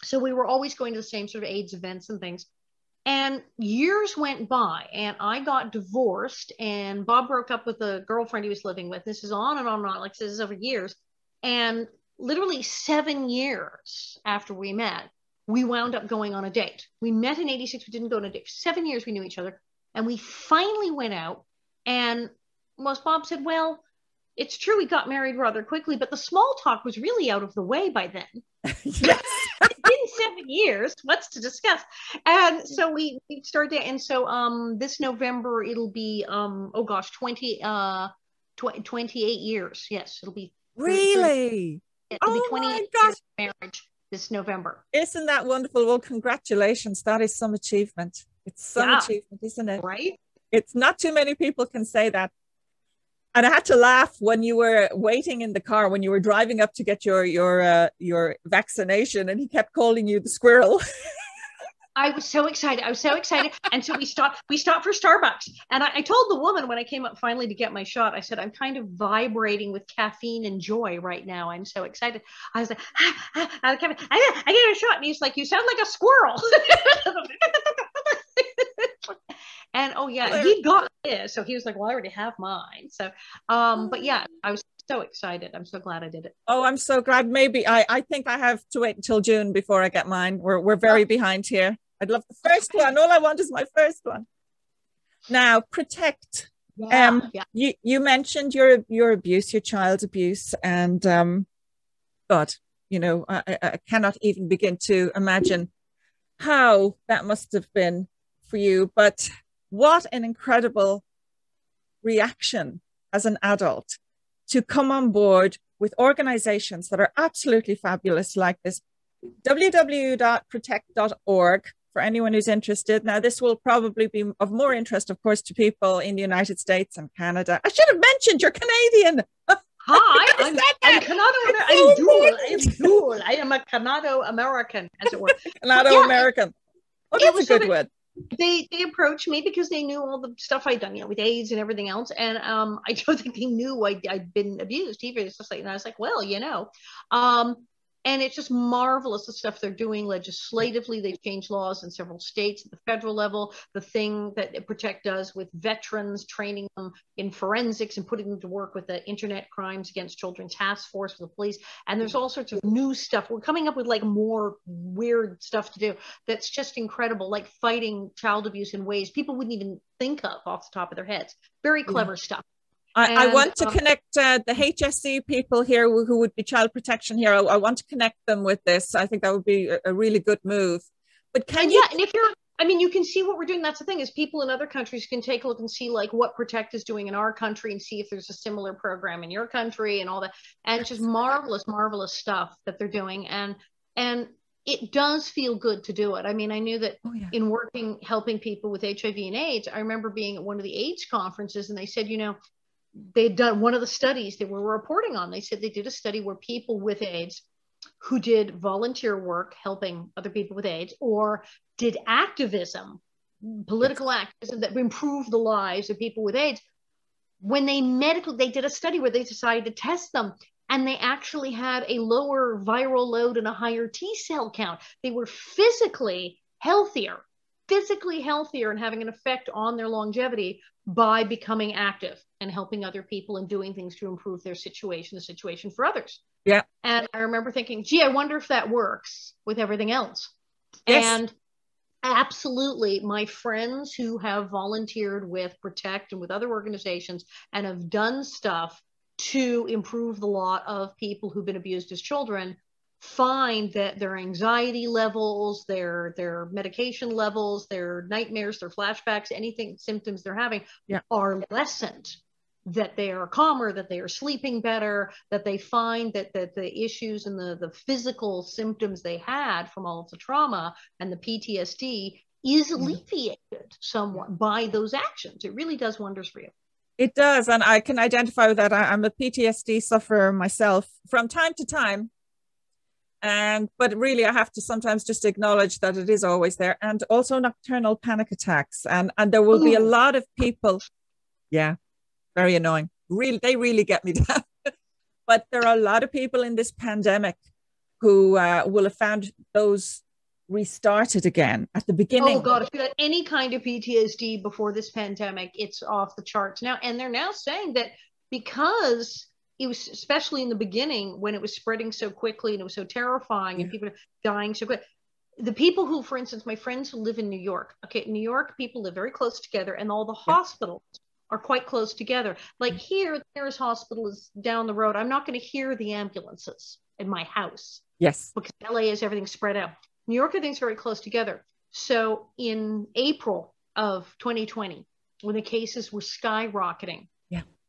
So we were always going to the same sort of AIDS events and things. And years went by, and I got divorced, and Bob broke up with a girlfriend he was living with. This is on and on and on, like this is over years. And literally 7 years after we met, we wound up going on a date. We met in 86, we didn't go on a date. For 7 years we knew each other, and we finally went out. And most Bob said, well, it's true we got married rather quickly, but the small talk was really out of the way by then. Yes. It's been 7 years. What's to discuss? And so we started to, and so this November it'll be 28 years. Yes, it'll be really. It'll be 28 years of marriage this November. Isn't that wonderful? Well, congratulations. That is some achievement. It's some achievement, isn't it? Right. It's not too many people can say that. And I had to laugh when you were waiting in the car, when you were driving up to get your vaccination, and he kept calling you the squirrel. I was so excited. I was so excited. And so we stopped for Starbucks. And I told the woman when I came up finally to get my shot, I said, I'm kind of vibrating with caffeine and joy right now. I'm so excited. I was like, I get a shot. And he's like, you sound like a squirrel. And oh yeah, he got this. So he was like, well, I already have mine. So, but yeah, I was so excited. I'm so glad I did it. Oh, I'm so glad. Maybe I think I have to wait until June before I get mine. We're very behind here. I'd love the first one. All I want is my first one. Now, Protect. Yeah, You mentioned your abuse, your child abuse, and God, you know, I cannot even begin to imagine how that must have been for you. But what an incredible reaction as an adult to come on board with organizations that are absolutely fabulous like this. www.protect.org for anyone who's interested. Now, this will probably be of more interest, of course, to people in the United States and Canada. I should have mentioned you're Canadian. Hi, I'm Canado. I'm dual. I am a Canado-American, as it were. Canado-American. Oh, that's a good word. They approached me because they knew all the stuff I'd done, you know, with AIDS and everything else. And I don't think they knew I'd been abused either. It's just like, and I was like, well, you know, and it's just marvelous the stuff they're doing legislatively. They've changed laws in several states at the federal level. The thing that Protect does with veterans, training them in forensics and putting them to work with the Internet Crimes Against Children Task Force with the police. And there's all sorts of new stuff. We're coming up with like more weird stuff to do that's just incredible, like fighting child abuse in ways people wouldn't even think of off the top of their heads. Very clever stuff. I want to connect the HSE people here who would be child protection here. I want to connect them with this. I think that would be a really good move. But and if you're, I mean, you can see what we're doing. That's the thing is people in other countries can take a look and see like what Protect is doing in our country and see if there's a similar program in your country and all that. And it's just marvelous, marvelous stuff that they're doing. And it does feel good to do it. I mean, I knew that in working, helping people with HIV and AIDS, I remember being at one of the AIDS conferences and they said, you know, they'd done one of the studies they were reporting on. They said they did a study where people with AIDS who did volunteer work helping other people with AIDS or did activism, political activism that improved the lives of people with AIDS, when they did a study where they decided to test them and they actually had a lower viral load and a higher T cell count. They were physically healthier and having an effect on their longevity by becoming active and helping other people and doing things to improve their situation, the situation for others. Yeah. And I remember thinking, gee, I wonder if that works with everything else. Yes. And Absolutely. My friends who have volunteered with Protect and with other organizations and have done stuff to improve the lot of people who've been abused as children find that their anxiety levels, their medication levels, their nightmares, their flashbacks, anything, symptoms they're having are lessened, that they are calmer, that they are sleeping better, that they find that the issues and the physical symptoms they had from all of the trauma and the PTSD is alleviated somewhat by those actions. It really does wonders for you. It does, and I can identify with that. I'm a PTSD sufferer myself from time to time, but really I have to sometimes just acknowledge that it is always there, and also nocturnal panic attacks, and there will be a lot of people, very annoying. Really, they really get me down. But there are a lot of people in this pandemic who will have found those restarted again at the beginning. Oh God, if you had any kind of PTSD before this pandemic, it's off the charts now. And they're now saying that because it was, especially in the beginning when it was spreading so quickly and it was so terrifying and people dying so quick, the people who, for instance, my friends who live in New York, New York people live very close together and all the hospitals are quite close together. Like here, the nearest hospital is down the road. I'm not going to hear the ambulances in my house. Yes. Because LA is everything spread out. New York, everything's very close together. So in April of 2020, when the cases were skyrocketing,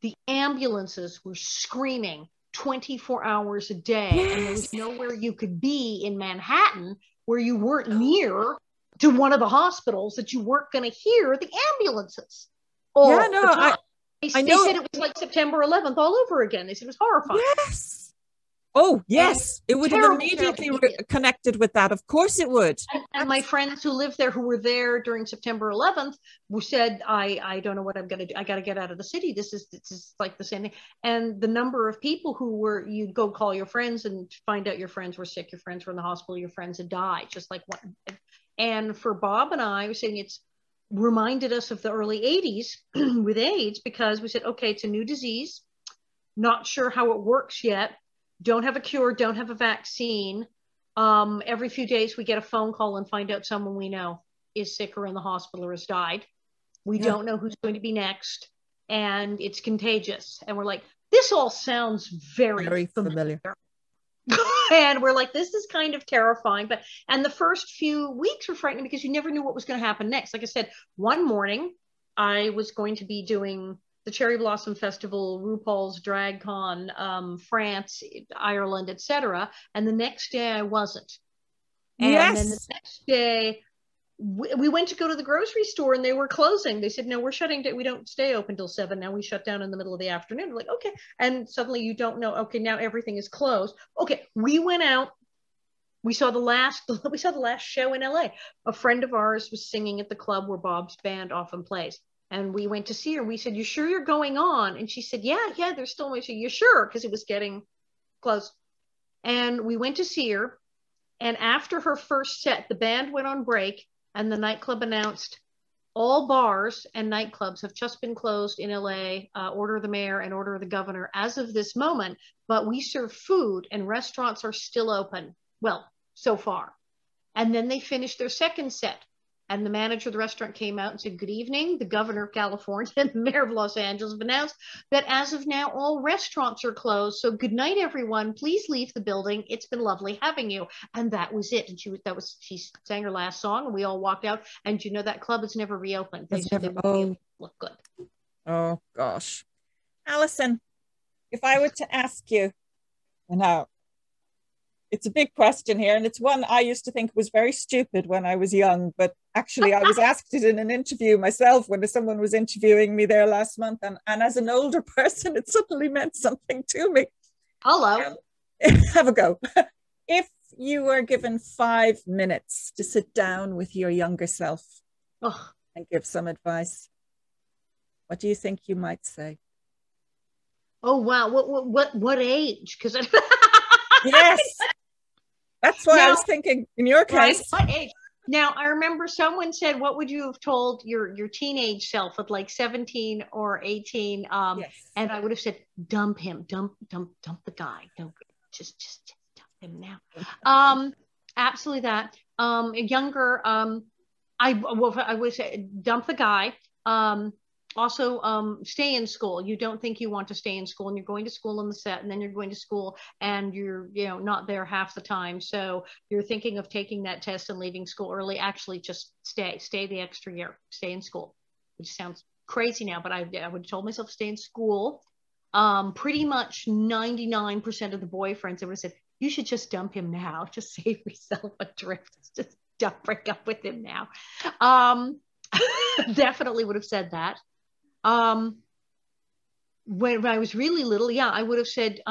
the ambulances were screaming 24 hours a day. Yes. And there was nowhere you could be in Manhattan where you weren't near to one of the hospitals that you weren't going to hear the ambulances. They said it was like September 11th all over again. They said it was horrifying. Yes. Oh, yes. It would have immediately connected with that. Of course it would. And my friends who lived there, who were there during September 11th, who said, I don't know what I'm going to do. I got to get out of the city. This is like the same thing. And the number of people who were, you'd go call your friends and find out your friends were sick, your friends were in the hospital, your friends had died, just like one. And for Bob and I, we're saying it's reminded us of the early 80s with AIDS, because we said, okay, it's a new disease, not sure how it works yet, don't have a cure, don't have a vaccine. Every few days we get a phone call and find out someone we know is sick or in the hospital or has died. We don't know who's going to be next, and it's contagious. And we're like, this all sounds very, very familiar. And we're like, this is kind of terrifying. And the first few weeks were frightening because you never knew what was going to happen next. Like I said, one morning I was going to be doing the Cherry Blossom Festival, RuPaul's Drag Con, France, Ireland, etc. And the next day I wasn't. And then the next day we went to go to the grocery store and they were closing. They said, no, we're shutting down. We don't stay open till 7. Now we shut down in the middle of the afternoon. We're like, okay. And suddenly you don't know. Okay. Now everything is closed. Okay. We went out. We saw the last show in LA. A friend of ours was singing at the club where Bob's band often plays. And we went to see her. We said, you sure you're going on? And she said, yeah, there's still, you sure? Cause it was getting close. And we went to see her. And after her first set, the band went on break. And the nightclub announced all bars and nightclubs have just been closed in LA, order of the mayor and order of the governor as of this moment, but we serve food and restaurants are still open. Well, so far. And then they finished their second set and the manager of the restaurant came out and said, good evening. The governor of California and the mayor of Los Angeles have announced that as of now, all restaurants are closed. So good night, everyone. Please leave the building. It's been lovely having you. And that was it. And she sang her last song and we all walked out. And that club has never reopened. Look good. Oh gosh. Alison, if I were to ask you, it's a big question here, and it's one I used to think was very stupid when I was young, but actually I was asked it in an interview myself when someone was interviewing me there last month, and as an older person, it suddenly meant something to me. Hello. Have a go. If you were given 5 minutes to sit down with your younger self and give some advice, what do you think you might say? Oh, wow. What age? Because yes. That's why I was thinking, in your case. Right? Now, I remember someone said, what would you have told your teenage self at like 17 or 18? And I would have said, dump him, dump the guy. Just dump him now. Absolutely that. Younger, I would say dump the guy. Also, stay in school. You don't think you want to stay in school, and you're going to school on the set, and then you're going to school and you're, you know, not there half the time. So you're thinking of taking that test and leaving school early. Actually, just stay the extra year, stay in school, which sounds crazy now, but I would have told myself stay in school. Pretty much 99% of the boyfriends, I would have said, you should just dump him now. Just save yourself a trip. Just break up with him now. Definitely would have said that. When I was really little, yeah, I would have said,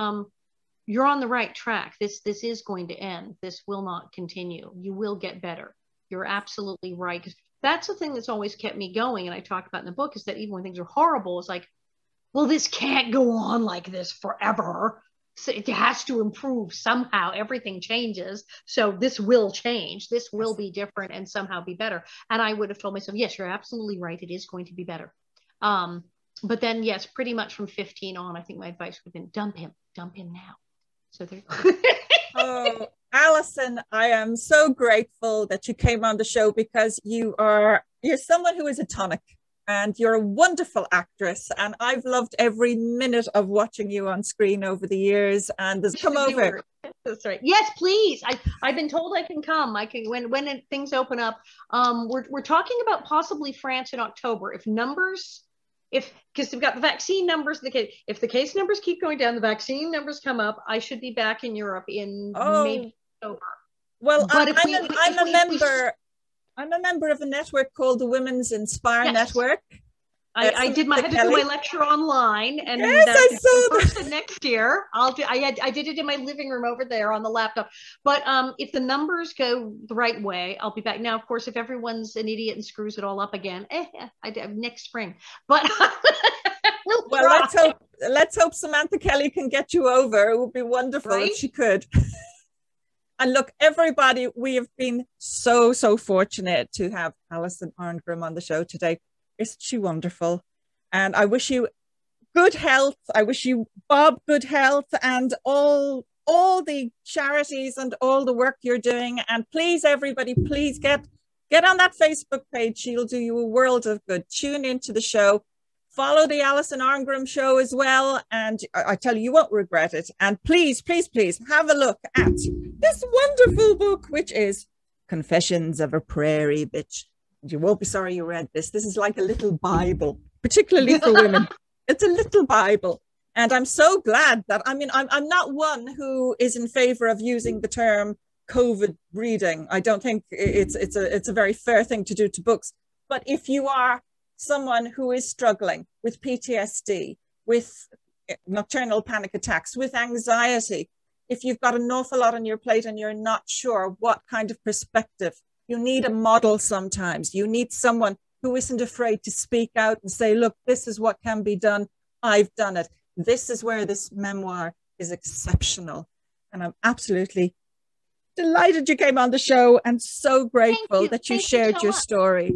you're on the right track. This is going to end. This will not continue. You will get better. You're absolutely right. 'Cause that's the thing that's always kept me going. And I talk about in the book is that even when things are horrible, it's like, well, this can't go on like this forever. So it has to improve somehow. Everything changes. So this will change. This will be different and somehow be better. And I would have told myself, yes, you're absolutely right. It is going to be better. But then, yes, pretty much from 15 on, I think my advice would have been dump him now. So there. Oh, Alison, I am so grateful that you came on the show, because you're someone who is a tonic, and you're a wonderful actress. And I've loved every minute of watching you on screen over the years. And come over. That's right. Yes, please. I've been told I can come. I can when things open up. We're talking about possibly France in October. If numbers. Because they've got the vaccine numbers, if the case numbers keep going down, the vaccine numbers come up, I should be back in Europe in maybe October. Well, I'm a member of a network called the Women's Inspire Network. I had to do my lecture online, and yes, I saw that. Next year I did it in my living room over there on the laptop. But if the numbers go the right way, I'll be back. Now, of course, if everyone's an idiot and screws it all up again, next spring. But well, let's hope Samantha Kelly can get you over. It would be wonderful, right? If she could. And look, everybody, we have been so fortunate to have Alison Arngrim on the show today. Isn't she wonderful? And I wish you good health. I wish you, Bob, good health, and all the charities and all the work you're doing. And please, everybody, please get on that Facebook page. She'll do you a world of good. Tune into the show. Follow the Alison Arngrim show as well. And I tell you, you won't regret it. And please, please, please have a look at this wonderful book, which is Confessions of a Prairie Bitch. You won't be sorry you read this. This is like a little Bible, particularly for women. It's a little Bible. And I'm so glad that, I mean, I'm not one who is in favor of using the term COVID reading. I don't think it's a very fair thing to do to books. But if you are someone who is struggling with PTSD, with nocturnal panic attacks, with anxiety, if you've got an awful lot on your plate and you're not sure what kind of perspective, you need a model sometimes. You need someone who isn't afraid to speak out and say, look, this is what can be done. I've done it. This is where this memoir is exceptional. And I'm absolutely delighted you came on the show, and so grateful that you shared your story.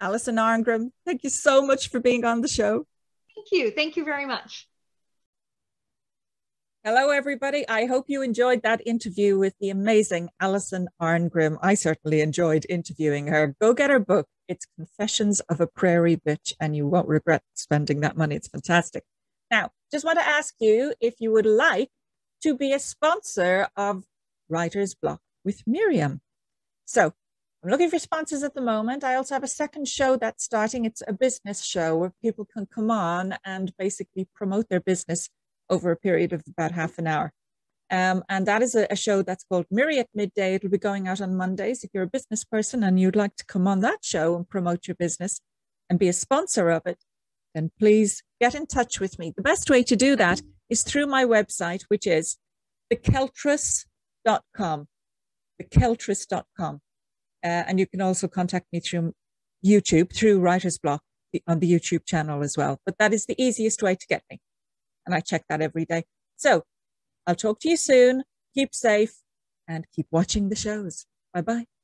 Alison Arngrim, thank you so much for being on the show. Thank you. Thank you very much. Hello, everybody. I hope you enjoyed that interview with the amazing Alison Arngrim. I certainly enjoyed interviewing her. Go get her book. It's Confessions of a Prairie Bitch, and you won't regret spending that money. It's fantastic. Now, just want to ask you if you would like to be a sponsor of Writer's Block with Miriam. So I'm looking for sponsors at the moment. I also have a second show that's starting. It's a business show where people can come on and basically promote their business over a period of about half an hour. And that is a show that's called Miri at Midday. It'll be going out on Mondays. If you're a business person and you'd like to come on that show and promote your business and be a sponsor of it, then please get in touch with me. The best way to do that is through my website, which is thekeltress.com, thekeltress.com. And you can also contact me through YouTube, through Writer's Block on the YouTube channel as well. But that is the easiest way to get me. And I check that every day. So I'll talk to you soon. Keep safe and keep watching the shows. Bye-bye.